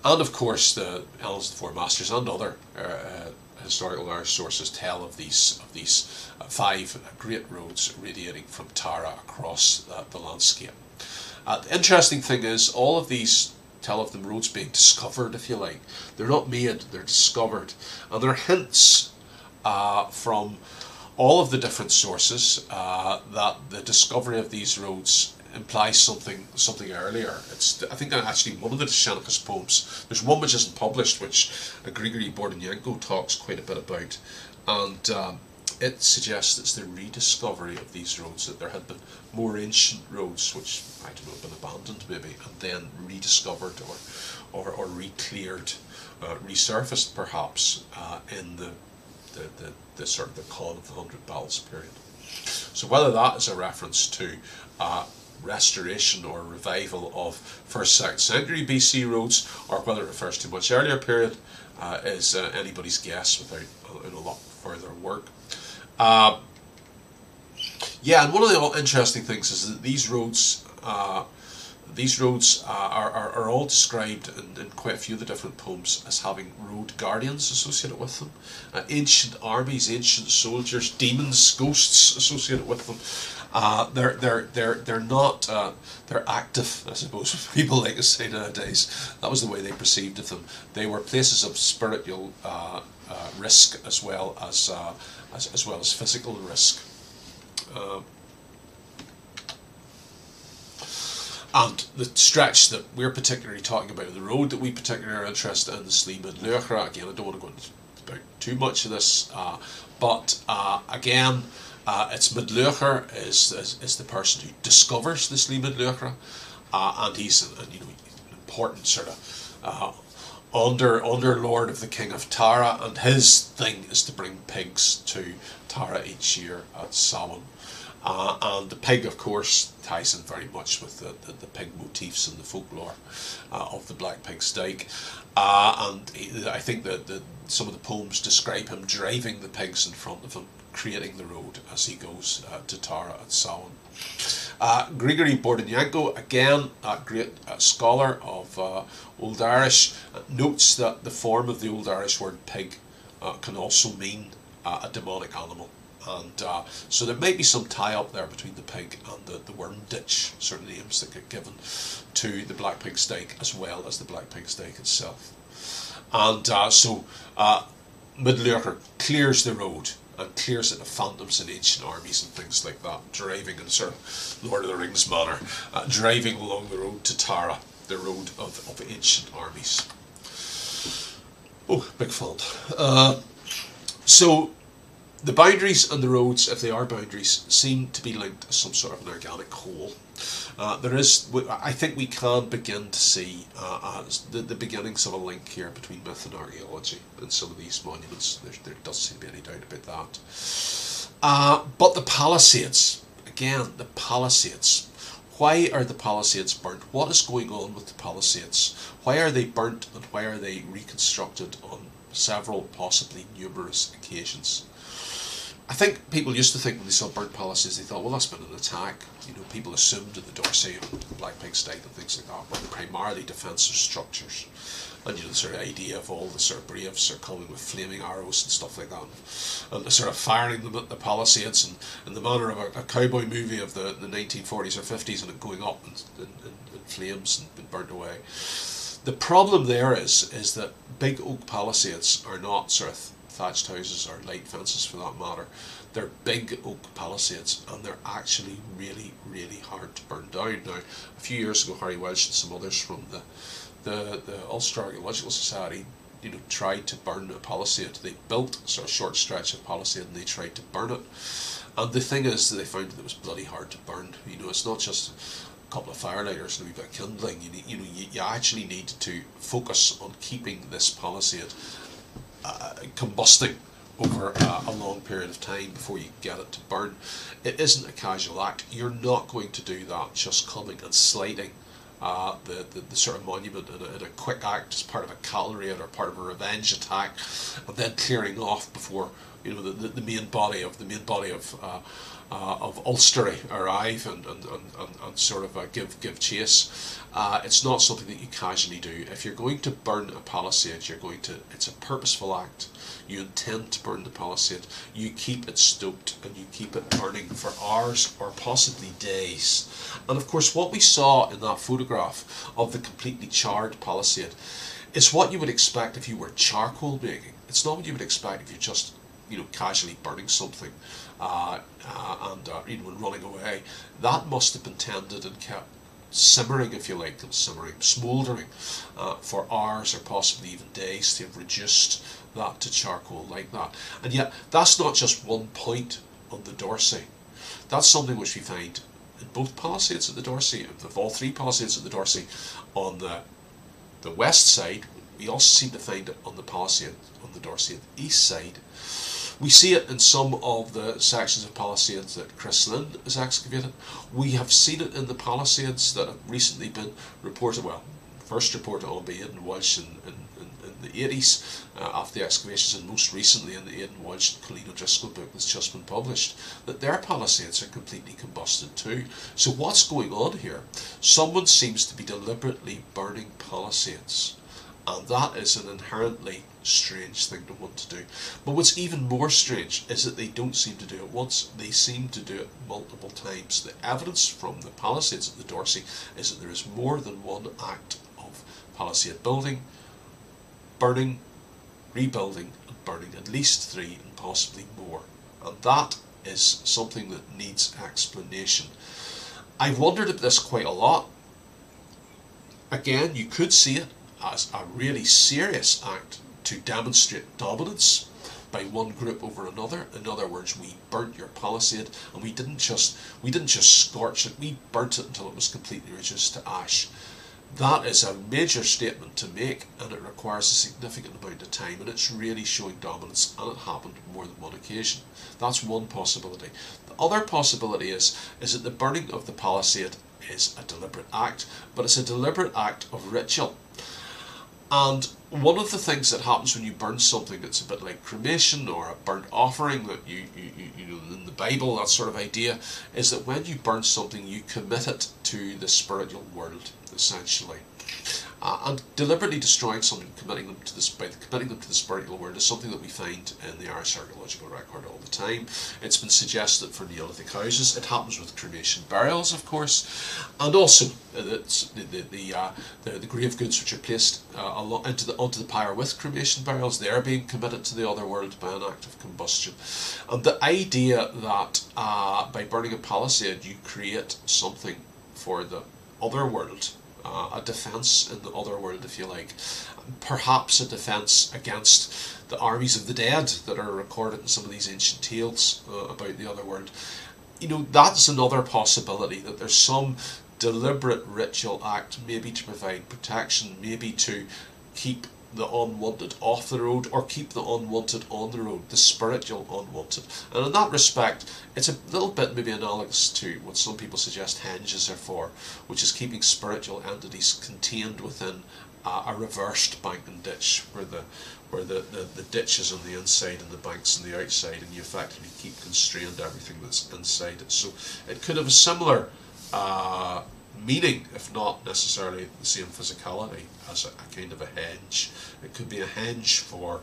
And of course the Annals of the Four Masters and other historical Irish sources tell of these five great roads radiating from Tara across the landscape. The interesting thing is all of these tell of the roads being discovered, if you like. They're not made, they're discovered. And there are hints from all of the different sources that the discovery of these roads implies something earlier. I think that actually one of the Deshannakas poems, there's one which isn't published, which Gregory Bordenko talks quite a bit about, and it suggests it's the rediscovery of these roads, that there had been more ancient roads which, I don't know, had been abandoned maybe, and then rediscovered or re-cleared, resurfaced perhaps, in the sort of the Conn of the 100 Battles period. So whether that is a reference to restoration or revival of 1st, 2nd century BC roads, or whether it refers to a much earlier period, is anybody's guess without a lot further work. Yeah, and one of the interesting things is that these roads are all described in quite a few of the different poems as having road guardians associated with them, ancient armies, ancient soldiers, demons, ghosts associated with them. They're not they're active, I suppose, people like to say nowadays. That was the way they perceived of them. They were places of spiritual risk as well as physical risk. And the stretch that we're particularly talking about, the road that we particularly are interested in, the Slighe Mhidluachra, again, I don't want to go into about too much of this, but it's Mhidluachra is the person who discovers the Slighe Mhidluachra, and he's an important sort of underlord of the King of Tara, and his thing is to bring pigs to Tara each year at Samhain. And the pig, of course, ties in very much with the pig motifs and the folklore of the Black Pig's Dyke. And I think that some of the poems describe him driving the pigs in front of him, creating the road as he goes to Tara at Samhain. Gregory Bordenko, again, a great scholar of Old Irish, notes that the form of the Old Irish word pig can also mean a demonic animal. And so there may be some tie up there between the pig and the worm ditch, sort of names that get given to the Black Pig's Dyke as well as the Black Pig's Dyke itself. And so Mhidluachra clears the road and clears it of phantoms and ancient armies and things like that, driving in sort of Lord of the Rings manner, driving along the road to Tara, the road of ancient armies. Oh, big font. So the boundaries and the roads, if they are boundaries, seem to be linked as some sort of an organic whole. I think we can begin to see the beginnings of a link here between myth and archaeology in some of these monuments. There doesn't seem to be any doubt about that. But the palisades, again, the palisades. Why are the palisades burnt? What is going on with the palisades? Why are they burnt and why are they reconstructed on several, possibly numerous occasions? I think people used to think when they saw burnt palaces, they thought, well, that's been an attack. You know, people assumed that the Dorsey and Black Pig's Dyke and things like that were primarily defensive structures. And you know, the sort of idea of all the sort of braves are coming with flaming arrows and stuff like that, and sort of firing them at the palisades, and in the manner of a cowboy movie of the 1940s or 50s, and it going up in flames and being burnt away. The problem there is that big oak palisades are not sort of thatched houses or light fences for that matter. They're big oak palisades and they're actually really hard to burn down. Now, a few years ago, Harry Welsh and some others from the Ulster Archaeological Society, you know, tried to burn a palisade. They built sort of a short stretch of palisade and they tried to burn it. And the thing is that they found that it was bloody hard to burn. You know, it's not just a couple of firelighters and a wee bit of kindling. You actually need to focus on keeping this palisade combusting over a long period of time before you get it to burn. It isn't a casual act. You're not going to do that just coming and sliding the sort of monument in a quick act as part of a cavalry or part of a revenge attack, and then clearing off before you know the main body of Ulsterry arrive and sort of give chase. It's not something that you casually do. If you're going to burn a palisade, it's a purposeful act. You intend to burn the palisade. You keep it stoked and you keep it burning for hours or possibly days. And of course, what we saw in that photograph of the completely charred palisade is what you would expect if you were charcoal making. It's not what you would expect if you're just casually burning something. And running away, that must have been tended and kept simmering, if you like, and smouldering for hours or possibly even days to have reduced that to charcoal like that. And yet, that's not just one point on the Dorsey. That's something which we find in both palisades at the Dorsey, of all three palisades at the Dorsey. On the west side, we also seem to find it on the palisade on the Dorsey at the east side. We see it in some of the sections of palisades that Chris Lynn has excavated. We have seen it in the palisades that have recently been reported, well, first reported on by Aidan Walsh in the 80s, after the excavations, and most recently in the Aidan Walsh and Colleen O'Driscoll book that's just been published, that their palisades are completely combusted too. So what's going on here? Someone seems to be deliberately burning palisades. And that is an inherently strange thing to want to do. But what's even more strange is that they don't seem to do it once, they seem to do it multiple times. The evidence from the palisades at the Dorsey is that there is more than one act of palisade building, burning, rebuilding and burning, at least three and possibly more. And that is something that needs explanation. I've wondered about this quite a lot. Again, you could see it as a really serious act to demonstrate dominance by one group over another. In other words, we burnt your palisade, and we didn't just scorch it, we burnt it until it was completely reduced to ash. That is a major statement to make, and it requires a significant amount of time, and it's really showing dominance, and it happened more than one occasion. That's one possibility. The other possibility is that the burning of the palisade is a deliberate act, but it's a deliberate act of ritual. And one of the things that happens when you burn something that's a bit like cremation or a burnt offering, that you know, in the Bible, that sort of idea, is that when you burn something, you commit it to the spiritual world, essentially. And deliberately destroying something, committing them to the spiritual world, is something that we find in the Irish archaeological record all the time. It's been suggested for Neolithic houses. It happens with cremation burials, of course, and also the grave goods which are placed onto the pyre with cremation burials. They are being committed to the other world by an act of combustion. And the idea that by burning a palisade you create something for the other world. A defence in the other world, if you like. Perhaps a defence against the armies of the dead that are recorded in some of these ancient tales about the other world. You know, that's another possibility, that there's some deliberate ritual act, maybe to provide protection, maybe to keep the unwanted off the road, or keep the unwanted on the road, the spiritual unwanted. And in that respect, it's a little bit maybe analogous to what some people suggest hinges are for, which is keeping spiritual entities contained within a reversed bank and ditch, where the ditch is on the inside and the bank's on the outside, and you effectively keep constrained everything that's inside it. So it could have a similar meaning, if not necessarily the same physicality, as a kind of a hedge. It could be a hedge for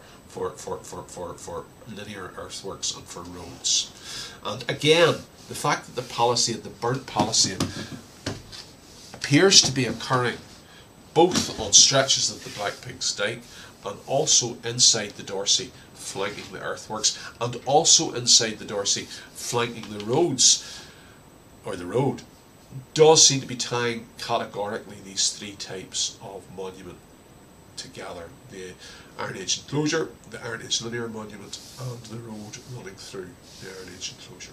linear earthworks and for roads. And again, the fact that the palisade, the burnt palisade, appears to be occurring both on stretches of the Black Pig's Dyke and also inside the Dorsey, flanking the earthworks, and also inside the Dorsey, flanking the roads, or the road, does seem to be tying categorically these three types of monument together: the Iron Age enclosure, the Iron Age linear monument, and the road running through the Iron Age enclosure.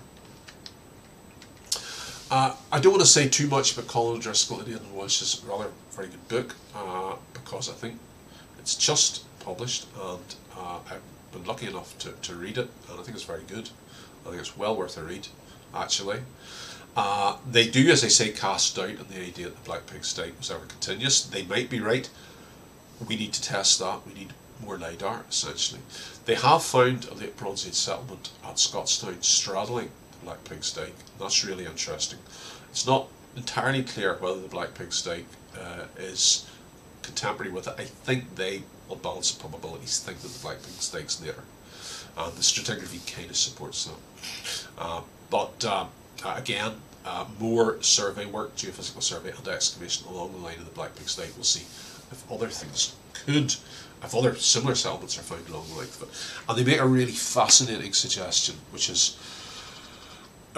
I don't want to say too much about Colleen O'Driscoll and Aidan Walsh. It's a rather very good book, because I think it's just published, and I've been lucky enough to read it, and I think it's very good. I think it's well worth a read, actually. They do, as I say, cast doubt on the idea that the Black Pig's Dyke was ever continuous. They might be right. We need to test that. We need more LIDAR, essentially. They have found a late Bronze Age settlement at Scotstown straddling the Black Pig's Dyke. That's really interesting. It's not entirely clear whether the Black Pig's Dyke is contemporary with it. I think they, on balance of probabilities, think that the Black Pig's Dyke's later. The stratigraphy kind of supports that. But again, more survey work, geophysical survey and excavation along the line of the Black Pig's Dyke. We'll see if other things if other similar settlements are found along the length of it. And they make a really fascinating suggestion, which is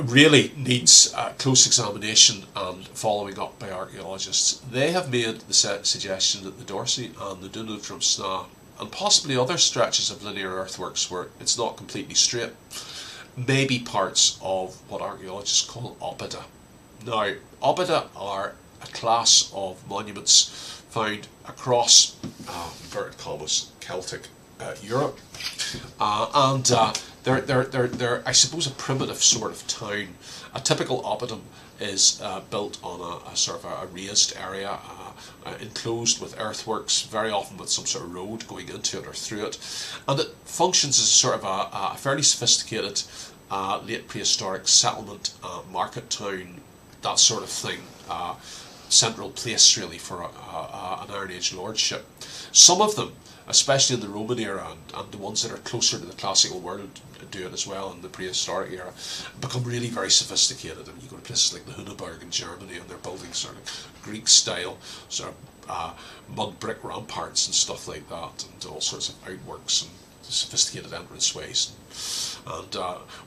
really needs close examination and following up by archaeologists. They have made the suggestion that the Dorsey and the Dun of Drumsna, and possibly other stretches of linear earthworks where it's not completely straight, maybe parts of what archaeologists call oppida. Now, oppida are a class of monuments found across Celtic Europe, and they're I suppose a primitive sort of town. A typical oppidum is built on a sort of a raised area, enclosed with earthworks, very often with some sort of road going into it or through it, and it functions as sort of a fairly sophisticated late prehistoric settlement, market town, that sort of thing, central place really for an Iron Age lordship. Some of them, especially in the Roman era, and the ones that are closer to the classical world do it as well in the prehistoric era, become really very sophisticated. I mean, you go to places like the Huneberg in Germany, and they're building sort of Greek style sort of mud brick ramparts and stuff like that, and all sorts of outworks and sophisticated entrance ways. and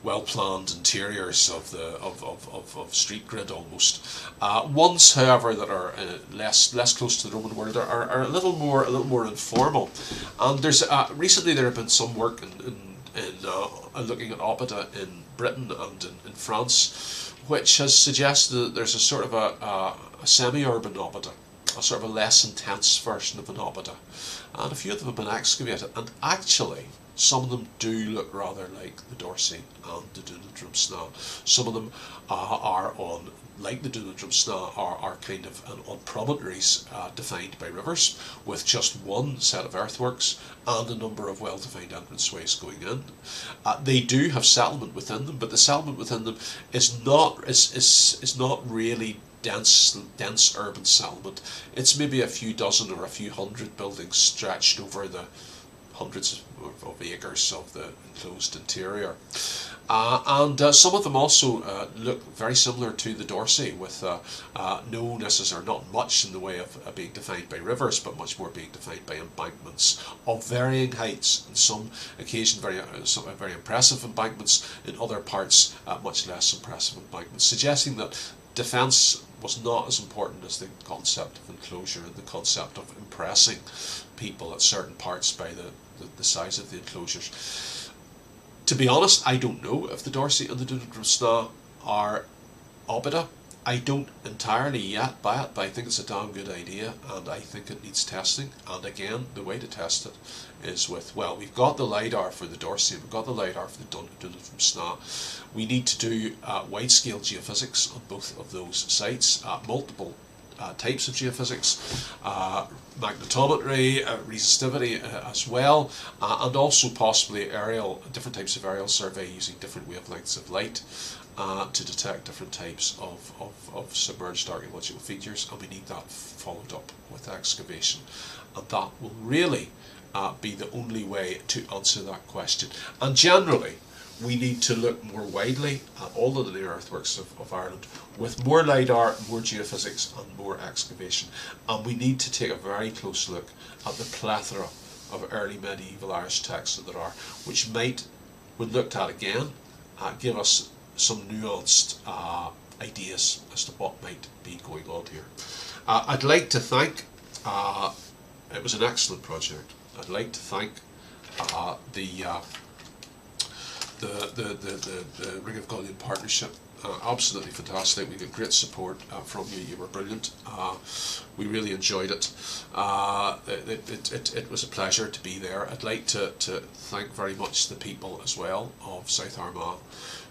well-planned interiors of the of street grid almost. Ones, however, that are less close to the Roman world are a little more informal. And there's recently there have been some work in looking at oppida in Britain and in France, which has suggested that there's a sort of a semi-urban oppida, a sort of a less intense version of an oppida, and a few of them have been excavated, and actually some of them do look rather like the Dorsey and the Dun of Drumsna. Some of them are on, like the Dun of Drumsna, are kind of on promontories defined by rivers, with just one set of earthworks and a number of well-defined entranceways going in. They do have settlement within them, but the settlement within them is not really dense urban settlement. It's maybe a few dozen or a few hundred buildings stretched over the hundreds of acres of the enclosed interior. Some of them also look very similar to the Dorsey, with no necessary, not much in the way of being defined by rivers, but much more being defined by embankments of varying heights. In some occasion very impressive embankments, in other parts much less impressive embankments, suggesting that defence was not as important as the concept of enclosure and the concept of impressing people at certain parts by the size of the enclosures. To be honest, I don't know if the Dorsey and the Dun of Drumsna are oppida. I don't entirely yet buy it, but I think it's a damn good idea, and I think it needs testing. And again, the way to test it is with, well, we've got the LIDAR for the Dorsey, we've got the LIDAR for the Dun of Drumsna. We need to do wide-scale geophysics on both of those sites, multiple types of geophysics, magnetometry, resistivity as well, and also possibly different types of aerial survey using different wavelengths of light to detect different types of submerged archaeological features, and we need that followed up with excavation. And that will really be the only way to answer that question. And generally, we need to look more widely at all of the linear earthworks of Ireland, with more LIDAR, more geophysics and more excavation. And we need to take a very close look at the plethora of early medieval Irish texts that there are, which might, when looked at again, give us some nuanced ideas as to what might be going on here. I'd like to thank, it was an excellent project, I'd like to thank the Ring of Gullion Partnership. Absolutely fantastic. We got great support from you. You were brilliant. We really enjoyed it. It was a pleasure to be there. I'd like to thank very much the people as well of South Armagh,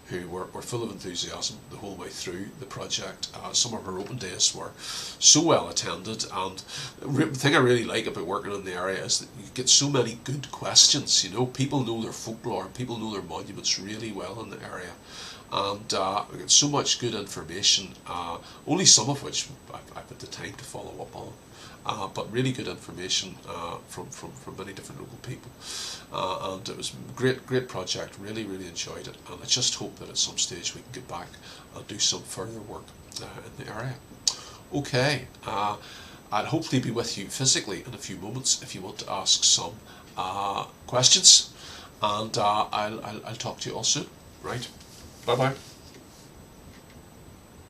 who were full of enthusiasm the whole way through the project. Some of our open days were so well attended, and the thing I really like about working in the area is that you get so many good questions. You know, people know their folklore, people know their monuments really well in the area, and we get so much good information, only some of which I've had the time to follow up on. But really good information from many different local people, and it was a great project. Really enjoyed it, and I just hope that at some stage we can get back and do some further work in the area. Okay, I'll hopefully be with you physically in a few moments if you want to ask some questions, and I'll talk to you all soon. Right, bye bye.